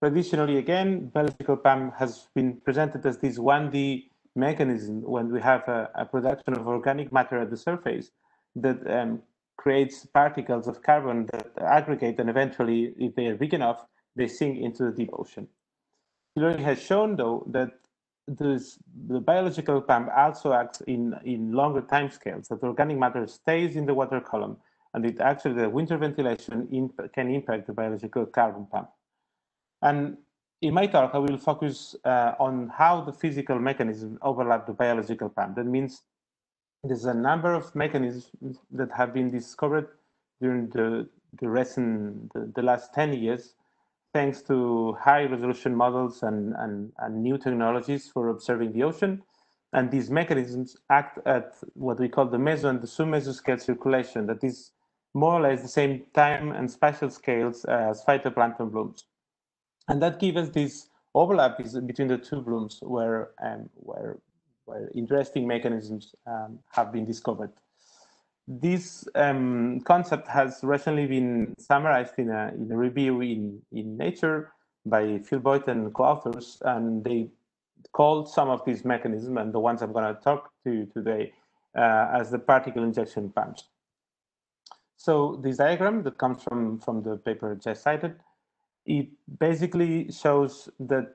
Traditionally, again, biological pump has been presented as this 1D mechanism when we have a production of organic matter at the surface that creates particles of carbon that aggregate and eventually, if they are big enough, they sink into the deep ocean. Hilary has shown, though, that the biological pump also acts in longer timescales, that organic matter stays in the water column, and it actually, the winter ventilation can impact the biological carbon pump. And in my talk, I will focus on how the physical mechanisms overlap the biological pump. That means there's a number of mechanisms that have been discovered during the last 10 years, thanks to high resolution models and new technologies for observing the ocean. And these mechanisms act at what we call the meso and the sub-mesoscale circulation, that is more or less the same time and spatial scales as phytoplankton blooms. And that gives us this overlap between the two blooms where interesting mechanisms have been discovered. This concept has recently been summarized in a review in Nature by Phil Boyd and co-authors, and they called some of these mechanisms, and the ones I'm going to talk to you today, as the particle injection pumps. So this diagram that comes from the paper just cited, it basically shows that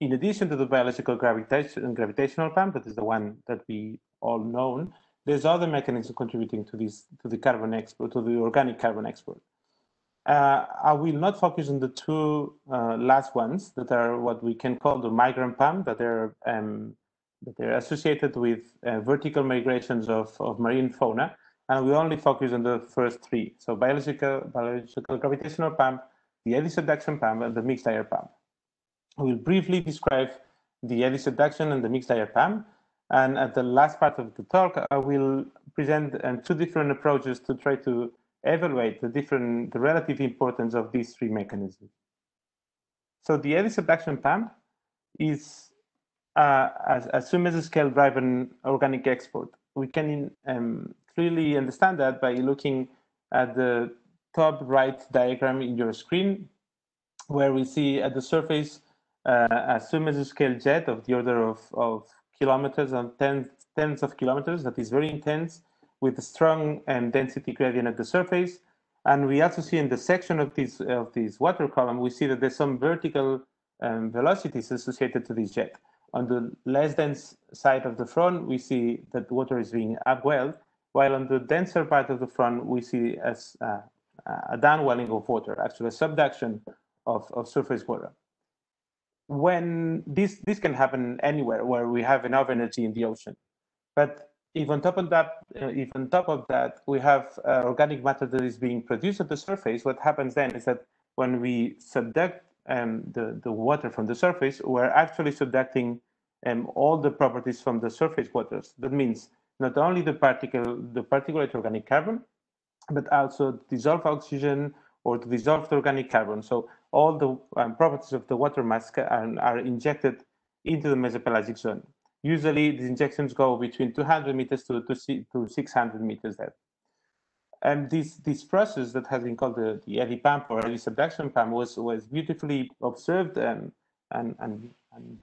in addition to the biological gravitational pump, that is the one that we all know, there's other mechanisms contributing to the carbon export, to the organic carbon export. I will not focus on the two last ones that are what we can call the migrant pump, that they're associated with vertical migrations of marine fauna, and we only focus on the first three. So biological gravitational pump, the eddy subduction pump, and the mixed layer pump. I will briefly describe the eddy subduction and the mixed layer pump. And at the last part of the talk, I will present two different approaches to try to evaluate the relative importance of these three mechanisms. So the eddy subduction pump is a sub-mesoscale driven organic export. We can clearly understand that by looking at the top right diagram in your screen, where we see at the surface a sub-mesoscale jet of the order of kilometers and tens of kilometers that is very intense, with a strong density gradient at the surface. And we also see in the section of this water column, we see that there's some vertical velocities associated to this jet. On the less dense side of the front, we see that water is being upwelled, while on the denser part of the front, we see as a downwelling of water, actually a subduction of surface water. When this can happen anywhere where we have enough energy in the ocean, but if on top of that we have organic matter that is being produced at the surface, what happens then is that when we subduct the water from the surface, we're actually subducting all the properties from the surface waters. That means not only the particulate organic carbon, but also dissolved oxygen or the dissolved organic carbon. So all the properties of the water mass are injected into the mesopelagic zone. Usually, these injections go between 200 meters to 600 meters depth. And this process that has been called the eddy pump or eddy subduction pump was beautifully observed and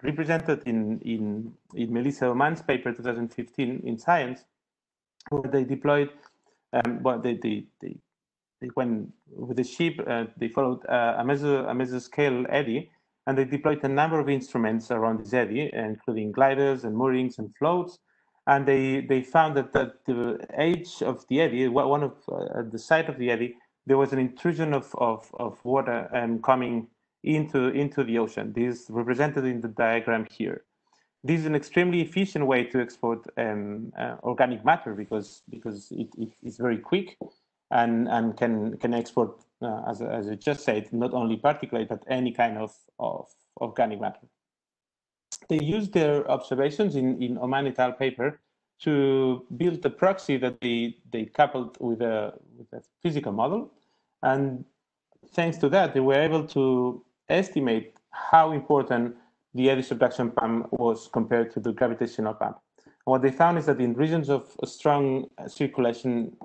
represented in Melissa Oman's paper 2015 in Science, where they deployed, they went with the ship, they followed a mesoscale eddy, and they deployed a number of instruments around this eddy, including gliders and moorings and floats. and they found that at the edge of the eddy, one of the side of the eddy, there was an intrusion of water and coming into the ocean. This is represented in the diagram here. This is an extremely efficient way to export organic matter because it is very quick and can export as I just said, not only particulate but any kind of organic matter. They used their observations in Oman et al. Paper to build a proxy that they coupled with a physical model, and thanks to that they were able to estimate how important the eddy subduction pump was compared to the gravitational pump. And what they found is that in regions of strong circulation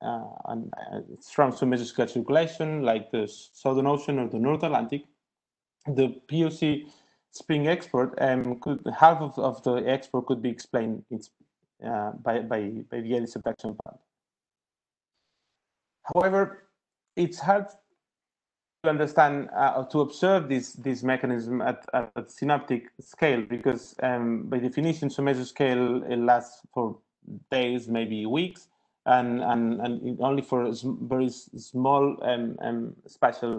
and strong submerged circulation, like the Southern Ocean or the North Atlantic, the POC spring export half of the export could be explained by the eddy subduction pump. However, it's hard to understand or to observe this mechanism at synoptic scale because by definition submerged scale it lasts for days, maybe weeks, and only for very small spatial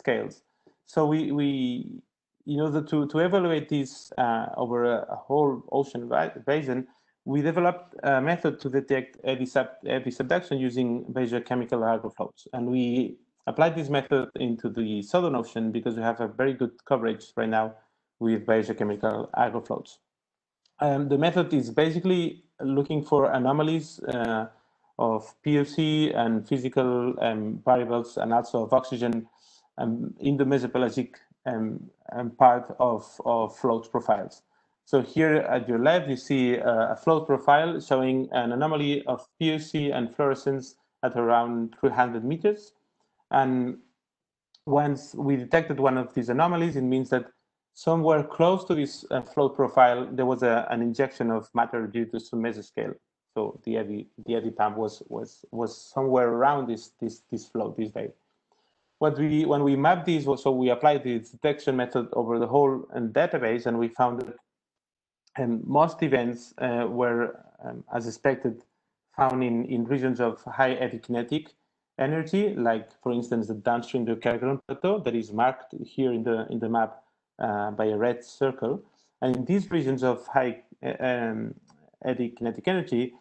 scales. So we in order to evaluate this over a whole ocean basin, we developed a method to detect eddy subduction using biogeochemical algal flows, and we applied this method into the Southern Ocean because we have a very good coverage right now with biogeochemical algal floats. The method is basically looking for anomalies of POC and physical variables, and also of oxygen in the mesopelagic part of float profiles. So here at your left, you see a float profile showing an anomaly of POC and fluorescence at around 300 meters. And once we detected one of these anomalies, it means that somewhere close to this float profile, there was an injection of matter due to some mesoscale. So the eddy pump was somewhere around this float this day. When we mapped these, so we applied the detection method over the whole database, and we found that most events were, as expected, found in regions of high eddy kinetic energy, like for instance the downstream the Kerguelen Plateau that is marked here in the map by a red circle. And in these regions of high eddy kinetic energy,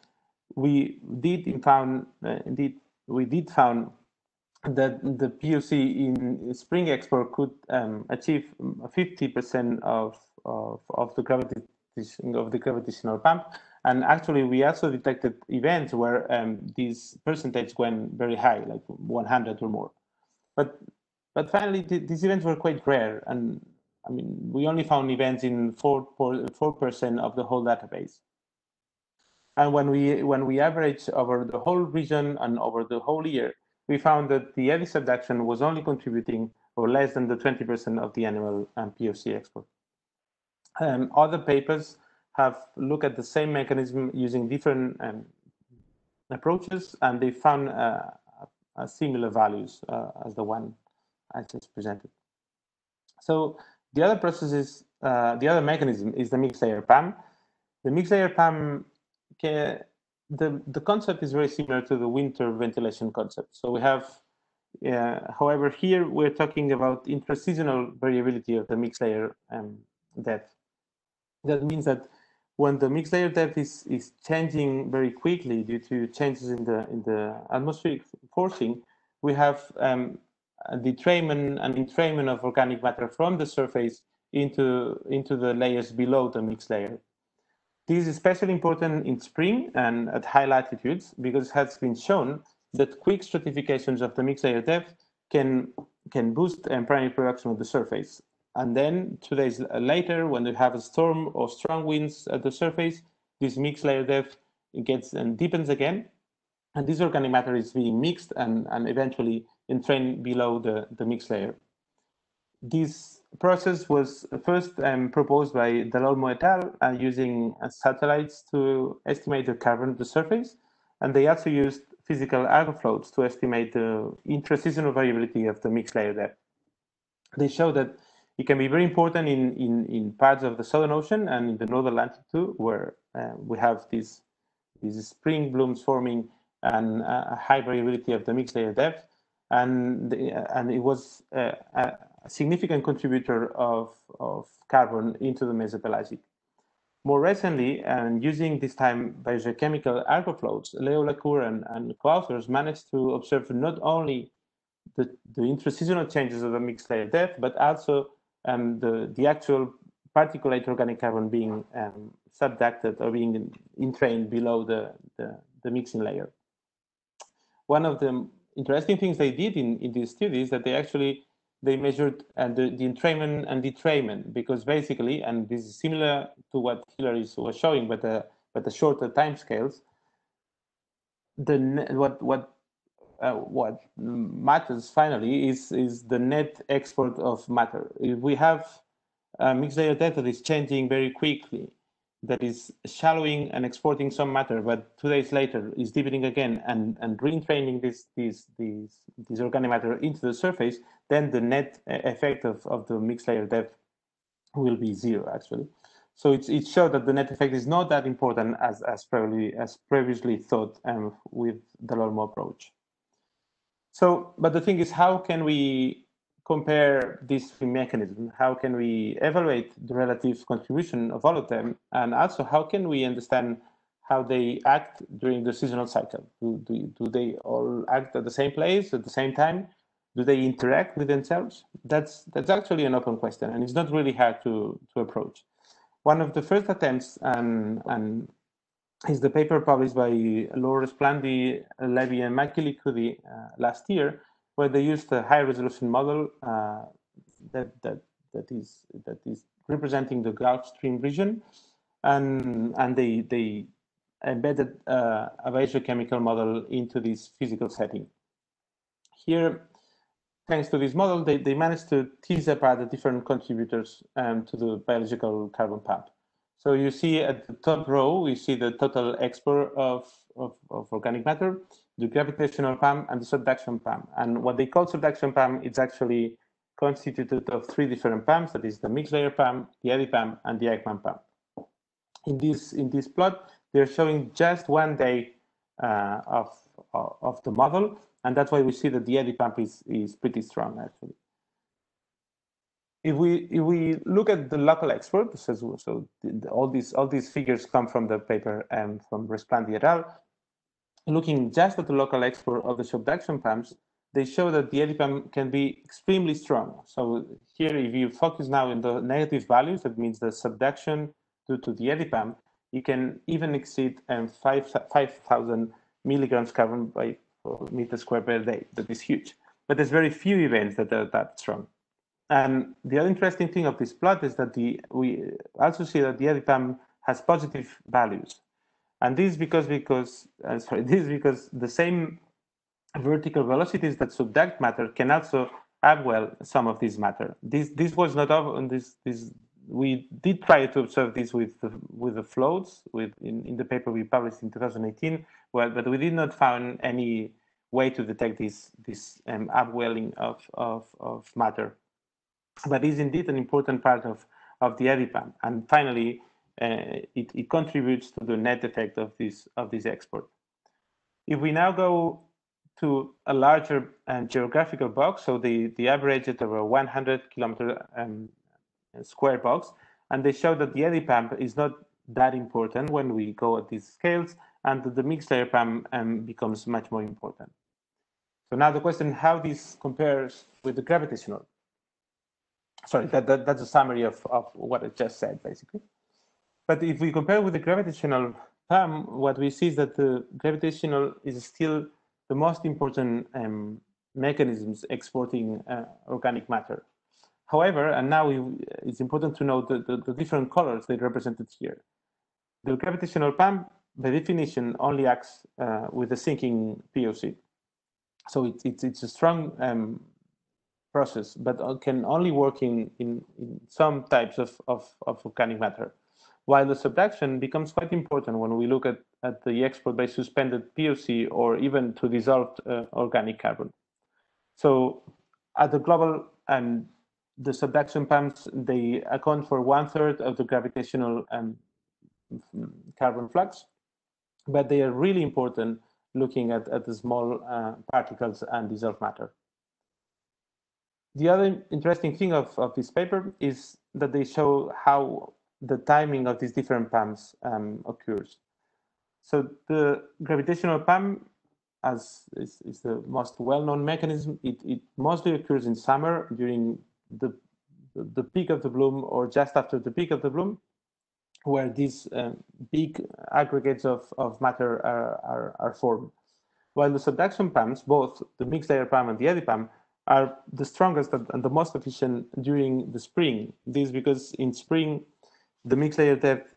we did found that the POC in spring export could achieve 50% of the gravitational pump. And actually, we also detected events where this percentage went very high, like 100 or more. But finally, these events were quite rare, and I mean, we only found events in 4% of the whole database. And when we averaged over the whole region and over the whole year, we found that the eddy subduction was only contributing or less than the 20% of the annual POC export. Other papers have looked at the same mechanism using different approaches, and they found similar values as the one I just presented. So the other process is, the other mechanism is the mixed layer PAM. The mixed layer PAM, the concept is very similar to the winter ventilation concept. So we have, however, here we're talking about intraseasonal variability of the mixed layer depth. That means that when the mixed layer depth is changing very quickly due to changes in the atmospheric forcing, we have detrainment and entrainment of organic matter from the surface into the layers below the mixed layer. This is especially important in spring and at high latitudes because it has been shown that quick stratifications of the mixed layer depth can boost primary production of the surface. And then 2 days later, when you have a storm or strong winds at the surface, this mixed layer depth gets and deepens again. And this organic matter is being mixed and eventually entrained below the mixed layer. This process was first proposed by Dall'Olmo et al. Using satellites to estimate the carbon at the surface. And they also used physical algal floats to estimate the intraseasonal variability of the mixed layer depth. They show that It can be very important in parts of the Southern Ocean and in the North Atlantic too, where we have these spring blooms forming and a high variability of the mixed layer depth. And it was a significant contributor of carbon into the mesopelagic. More recently, and using this time biogeochemical arcofloats, Leo Lacour and co-authors managed to observe not only the intraseasonal changes of the mixed layer depth, but also the actual particulate organic carbon being subducted or being entrained below the mixing layer. One of the interesting things they did in this study is that they measured the entrainment and detrainment, because basically, and this is similar to what Hilary was showing, but the shorter timescales, what matters finally is the net export of matter. If we have a mixed layer depth that is changing very quickly, that is shallowing and exporting some matter, but 2 days later is deepening again and re-entraining this organic matter into the surface, then the net effect of the mixed layer depth will be zero, actually. So it showed that the net effect is not that important as previously thought with the LORMO approach. So, but the thing is, how can we compare these three mechanisms? How can we evaluate the relative contribution of all of them? And also, how can we understand how they act during the seasonal cycle? Do they all act at the same place at the same time? Do they interact with themselves? That's actually an open question, and it's not really hard to approach. One of the first attempts is the paper published by Laura Splandi, Levy, and Makilikudi last year, where they used a high-resolution model that is representing the Gulf Stream region, and they embedded a biogeochemical model into this physical setting. Here, thanks to this model, they managed to tease apart the different contributors to the biological carbon PAP. So you see at the top row, we see the total export of organic matter, the gravitational PAM, and the subduction PAM. And what they call subduction PAM, it's actually constituted of three different PAMs, that is the mixed layer PAM, the eddy PAM, and the Eichmann PAM. In this plot, they're showing just 1 day of the model, and that's why we see that the eddy PAM is pretty strong, actually. If we look at the local export, so all these figures come from the paper and from Resplandi et al. Looking just at the local export of the subduction PAMs, they show that the eddy PAM can be extremely strong. So here, if you focus now on the negative values, that means the subduction due to the eddy PAM, you can even exceed 5,000 milligrams carbon by meter square per day. That is huge. But there's very few events that are that strong. And the other interesting thing of this plot is that we also see that the eddy PAM has positive values, and this is because the same vertical velocities that subduct matter can also upwell some of this matter. This was not on this. We did try to observe this with the floats in the paper we published in 2018. Well, but we did not find any way to detect this upwelling of matter. But is indeed an important part of the eddy PAM, and finally, it contributes to the net effect of this export. If we now go to a larger geographical box, so the average of a 100-kilometer square box, and they show that the eddy PAM is not that important when we go at these scales, and the mixed layer PAM becomes much more important. So now the question: how this compares with the gravitational? Sorry, that's a summary of what I just said, basically. But if we compare with the gravitational PAM, what we see is that the gravitational is still the most important mechanisms exporting organic matter. However, and now it's important to note the different colors they represented here. The gravitational PAM, by definition, only acts with a sinking POC. So it's a strong process, but can only work in some types of organic matter, while the subduction becomes quite important when we look at the export by suspended POC or even to dissolved organic carbon. So at the global and the subduction pumps, they account for 1/3 of the gravitational carbon flux, but they are really important looking at the small particles and dissolved matter. The other interesting thing of this paper is that they show how the timing of these different pumps occurs. So the gravitational pump, as is the most well-known mechanism, it mostly occurs in summer during the peak of the bloom or just after the peak of the bloom, where these big aggregates of matter are formed. While the subduction pumps, both the mixed layer pump and the eddy pump, are the strongest and the most efficient during the spring. This because in spring, the mixed layer depth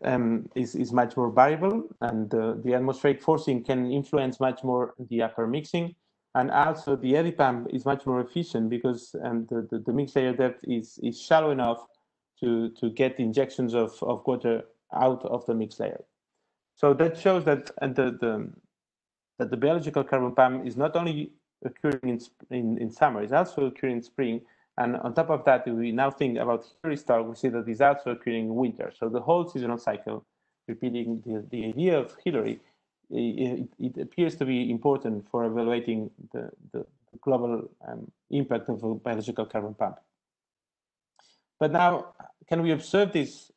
is much more variable, and the atmospheric forcing can influence much more the upper mixing. And also the eddy pump is much more efficient because the mixed layer depth is shallow enough to get injections of water out of the mixed layer. So that shows that the biological carbon pump is not only occurring in summer, it's also occurring in spring. And on top of that, if we now think about Hilary star, we see that it's also occurring in winter. So the whole seasonal cycle, repeating the idea of Hilary, it appears to be important for evaluating the global impact of a biological carbon pump. But now, can we observe this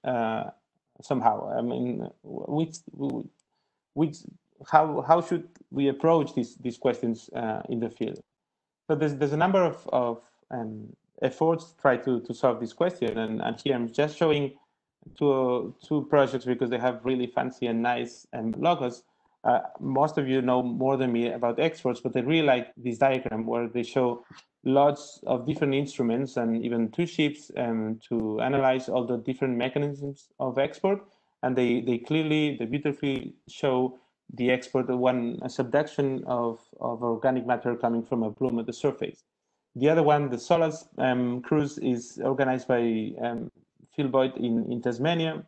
somehow? I mean, how should we approach these questions in the field? So there's a number of efforts to try to solve this question, and here I'm just showing two projects because they have really fancy and nice logos. Most of you know more than me about experts, but I really like this diagram where they show lots of different instruments and even two ships to analyze all the different mechanisms of export, and they beautifully show the export of one, a subduction of organic matter coming from a plume at the surface. The other one, the SOLAS cruise, is organized by Phil Boyd in Tasmania,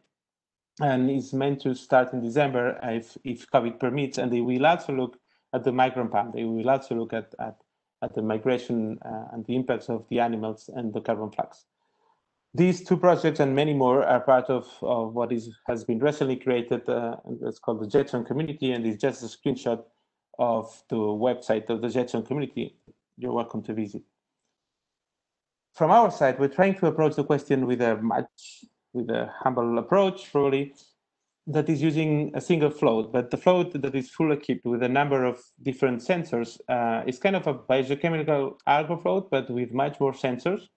and is meant to start in December if COVID permits, and they will also look at the micron pump. They will also look at the migration and the impacts of the animals and the carbon flux. These two projects and many more are part of what has been recently created, it's called the Jetson community, and it's just a screenshot of the website of the Jetson community. You're welcome to visit. From our side, we're trying to approach the question with a humble approach, probably, that is using a single float, but the float that is fully equipped with a number of different sensors is kind of a biogeochemical algo float, but with much more sensors,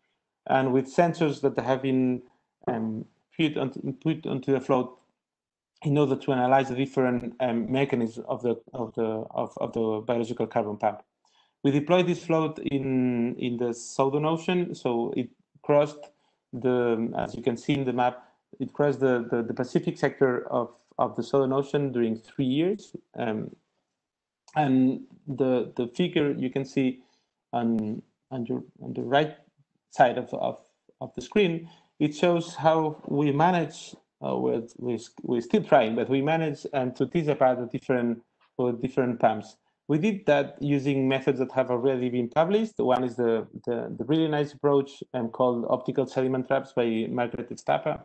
and with sensors that have been put onto the float in order to analyze the different mechanisms of the biological carbon pump. We deployed this float in the Southern Ocean, so it crossed as you can see in the map, it crossed the Pacific sector of the Southern Ocean during 3 years, and the figure you can see on the right side of the screen, it shows how we manage. We're still trying, but we manage to tease apart the different pumps. We did that using methods that have already been published. One is the really nice approach called optical sediment traps by Margaret Estapa,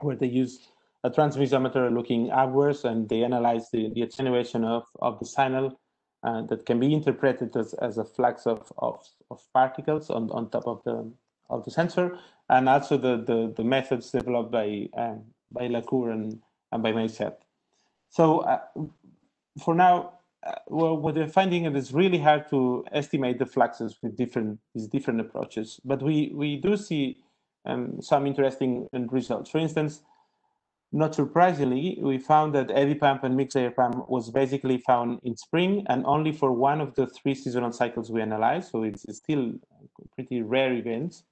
where they use a transmissometer looking upwards, and they analyze the attenuation of the signal that can be interpreted as a flux of particles on top of the sensor, and also the methods developed by Lacour and by Mayseth. So for now, what they're finding is it's really hard to estimate the fluxes with these different approaches, but we do see some interesting results. For instance, not surprisingly, we found that eddy pump and mixed layer pump was basically found in spring and only for one of the three seasonal cycles we analyzed, so it's still pretty rare events.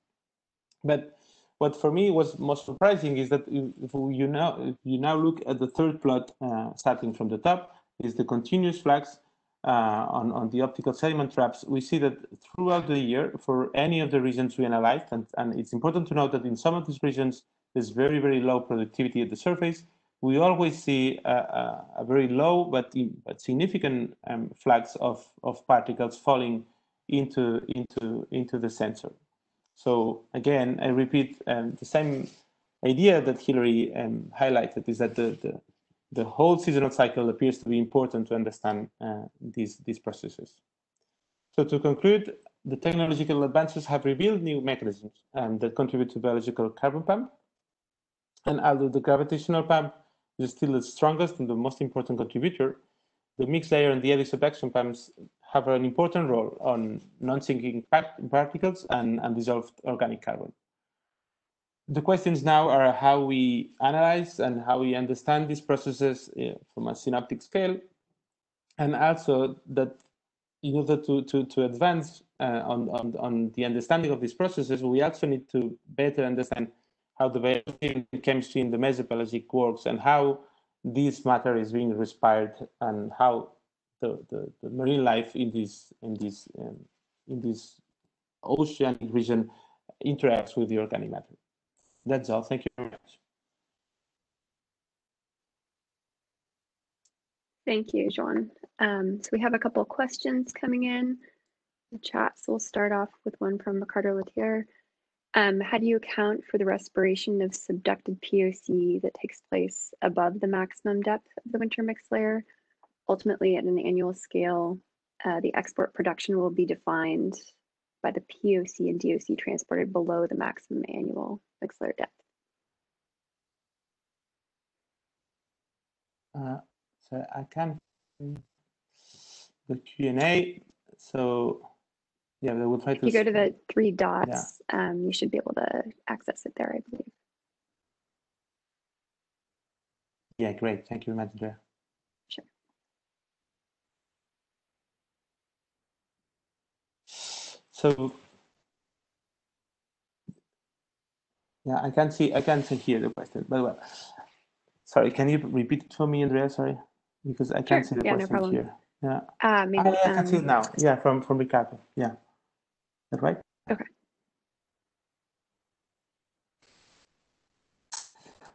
But what for me was most surprising is that if you now look at the third plot starting from the top, is the continuous flux on the optical sediment traps. We see that throughout the year, for any of the regions we analyzed, and it's important to note that in some of these regions, there's very, very low productivity at the surface. We always see a very low but significant flux of particles falling into the sensor. So again, I repeat the same idea that Hilary highlighted, is that the whole seasonal cycle appears to be important to understand these processes. So to conclude, the technological advances have revealed new mechanisms that contribute to biological carbon pump. And although the gravitational pump is still the strongest and the most important contributor, the mixed layer and the eddy subduction pumps have an important role on non-sinking particles and undissolved organic carbon. The questions now are how we analyze and how we understand these processes from a synaptic scale, and also that in order to advance on the understanding of these processes, we also need to better understand how the biology and chemistry in the mesobiologic works and how this matter is being respired and how the marine life in this oceanic region interacts with the organic matter. That's all. Thank you very much. Thank you, Joan. So we have a couple of questions coming in the chat. So we'll start off with one from Ricardo Latier. How do you account for the respiration of subducted POC that takes place above the maximum depth of the winter mixed layer? Ultimately, at an annual scale, the export production will be defined by the POC and DOC transported below the maximum annual mixed layer depth. So I can the Q&A. So yeah, we'll try to. If you go to the three dots, yeah. You should be able to access it there, I believe. Yeah, great. Thank you very much, Andrea. Sure. So yeah, I can't see here the question, but well, sorry, can you repeat it for me, Andrea? Sorry, because I can't see the question here. Yeah, maybe, I can see it now. Yeah, from Ricardo. Yeah, is that right? Okay.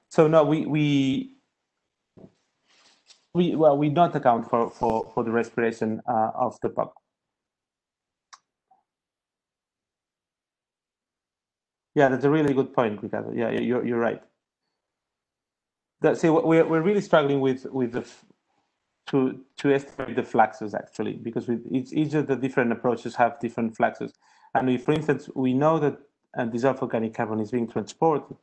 So no, we don't account for the respiration of the POC. Yeah, that's a really good point, Ricardo. Yeah, you're right. That, see, we're really struggling with the to estimate the fluxes actually, because it's each of the different approaches have different fluxes. And if, for instance, we know that dissolved organic carbon is being transported,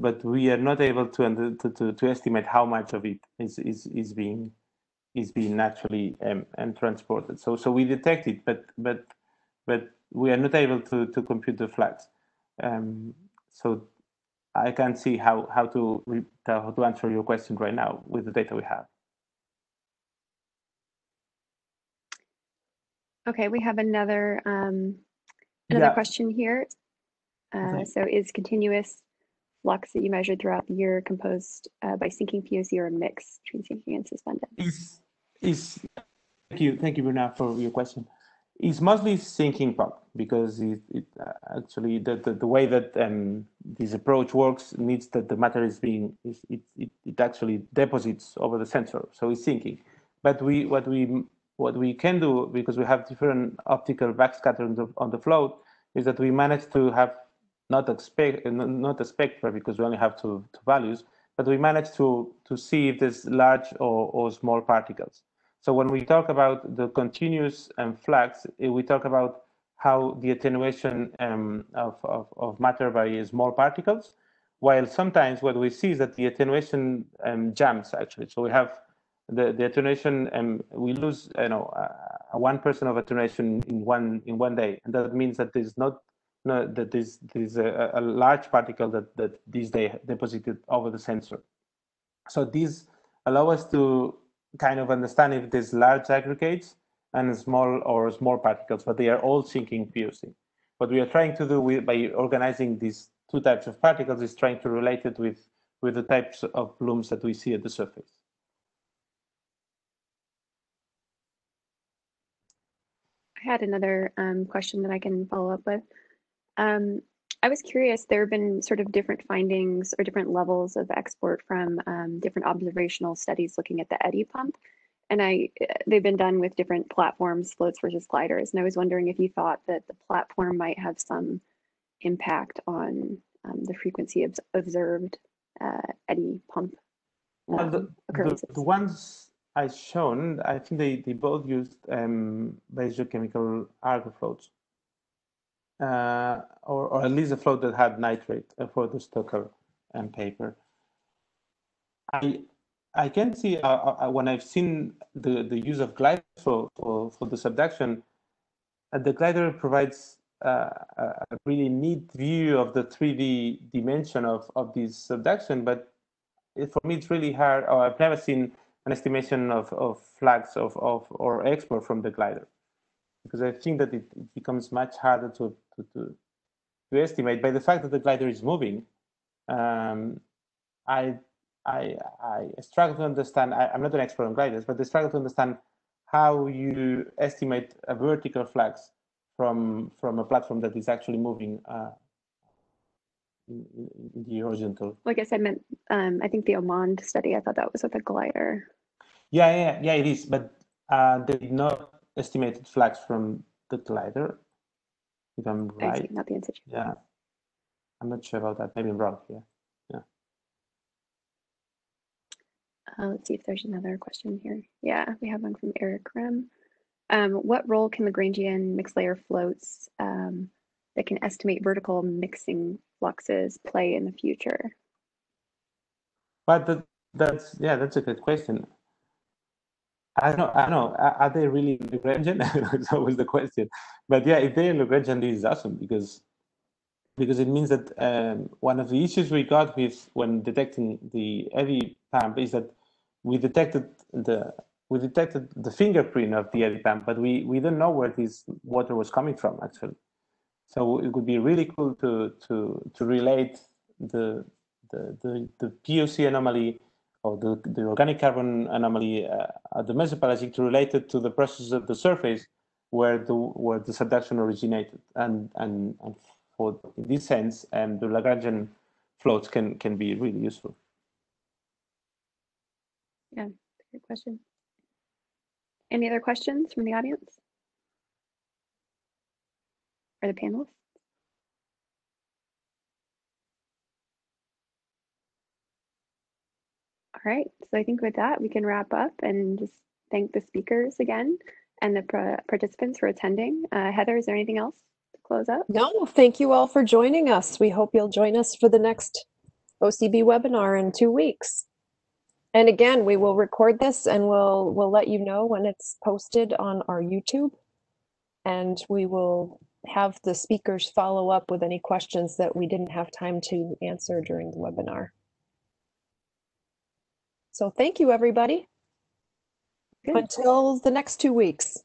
but we are not able to estimate how much of it is being naturally transported. So we detect it, but we are not able to compute the flux. So I can't see how to answer your question right now with the data we have. Okay, we have another another question here. So, is continuous flux that you measure throughout the year composed by sinking POC or a mix between sinking and suspended? Thank you, Bruna, for your question. It's mostly sinking POC, because actually the way that this approach works needs that the matter is being it actually deposits over the sensor, so it's sinking. But what we can do, because we have different optical backscattering on the float, is that we manage to have not a spectra, because we only have two values, but we manage to see if there's large or small particles. So when we talk about the continuous flux, we talk about how the attenuation of matter by small particles, while sometimes what we see is that the attenuation jumps actually. So we have the attenuation, we lose 1% of attenuation in one day, and that means that there's a large particle that this day deposited over the sensor. So these allow us to kind of understand if there's large aggregates and small particles, but they are all sinking POC. What we are trying to do by organizing these two types of particles is trying to relate it with the types of plumes that we see at the surface. I had another question that I can follow up with. I was curious, there have been sort of different findings or different levels of export from different observational studies looking at the eddy pump. And they've been done with different platforms, floats versus gliders. And I was wondering if you thought that the platform might have some impact on the frequency of observed eddy pump occurrences. The ones I shown, I think they both used basic chemical argo floats, or at least a float that had nitrate for the Stoker and paper. I can see when I've seen the use of gliders for the subduction, the glider provides a really neat view of the 3D dimension of this subduction, but for me it's really hard, or I've never seen an estimation of flags or export from the glider, because I think that it becomes much harder to estimate by the fact that the glider is moving. I struggle to understand. I'm not an expert on gliders, but I struggle to understand how you estimate a vertical flags from a platform that is actually moving in the horizontal. Like I said, I think the Omond study, I thought that was with a glider. Yeah, it is, but they did not estimate flags from the glider, if I'm right. I see, not the in-situ. Yeah, I'm not sure about that. Maybe I'm wrong here. Let's see if there's another question here. Yeah, we have one from Eric Rem. What role can Lagrangian mixed layer floats that can estimate vertical mixing fluxes play in the future? But that's a good question. I don't know. Are they really Lagrangian? That's always the question. But yeah, if they're Lagrangian, this is awesome, because it means that one of the issues we got with when detecting the eddy pump is that we detected the fingerprint of the eddy pump, but we don't know where this water was coming from actually. So it would be really cool to relate the POC anomaly or the organic carbon anomaly at the mesopelagic to relate it to the process of the surface where the subduction originated, and for this sense, and the Lagrangian floats can be really useful. Yeah, good question. Any other questions from the audience or the panelists? All right, so I think with that we can wrap up and just thank the speakers again and the participants for attending. Heather, is there anything else to close up? No, thank you all for joining us. We hope you'll join us for the next OCB webinar in 2 weeks. And again, we will record this and we'll let you know when it's posted on our YouTube, and we will have the speakers follow up with any questions that we didn't have time to answer during the webinar. So thank you, everybody. Good. Until the next 2 weeks.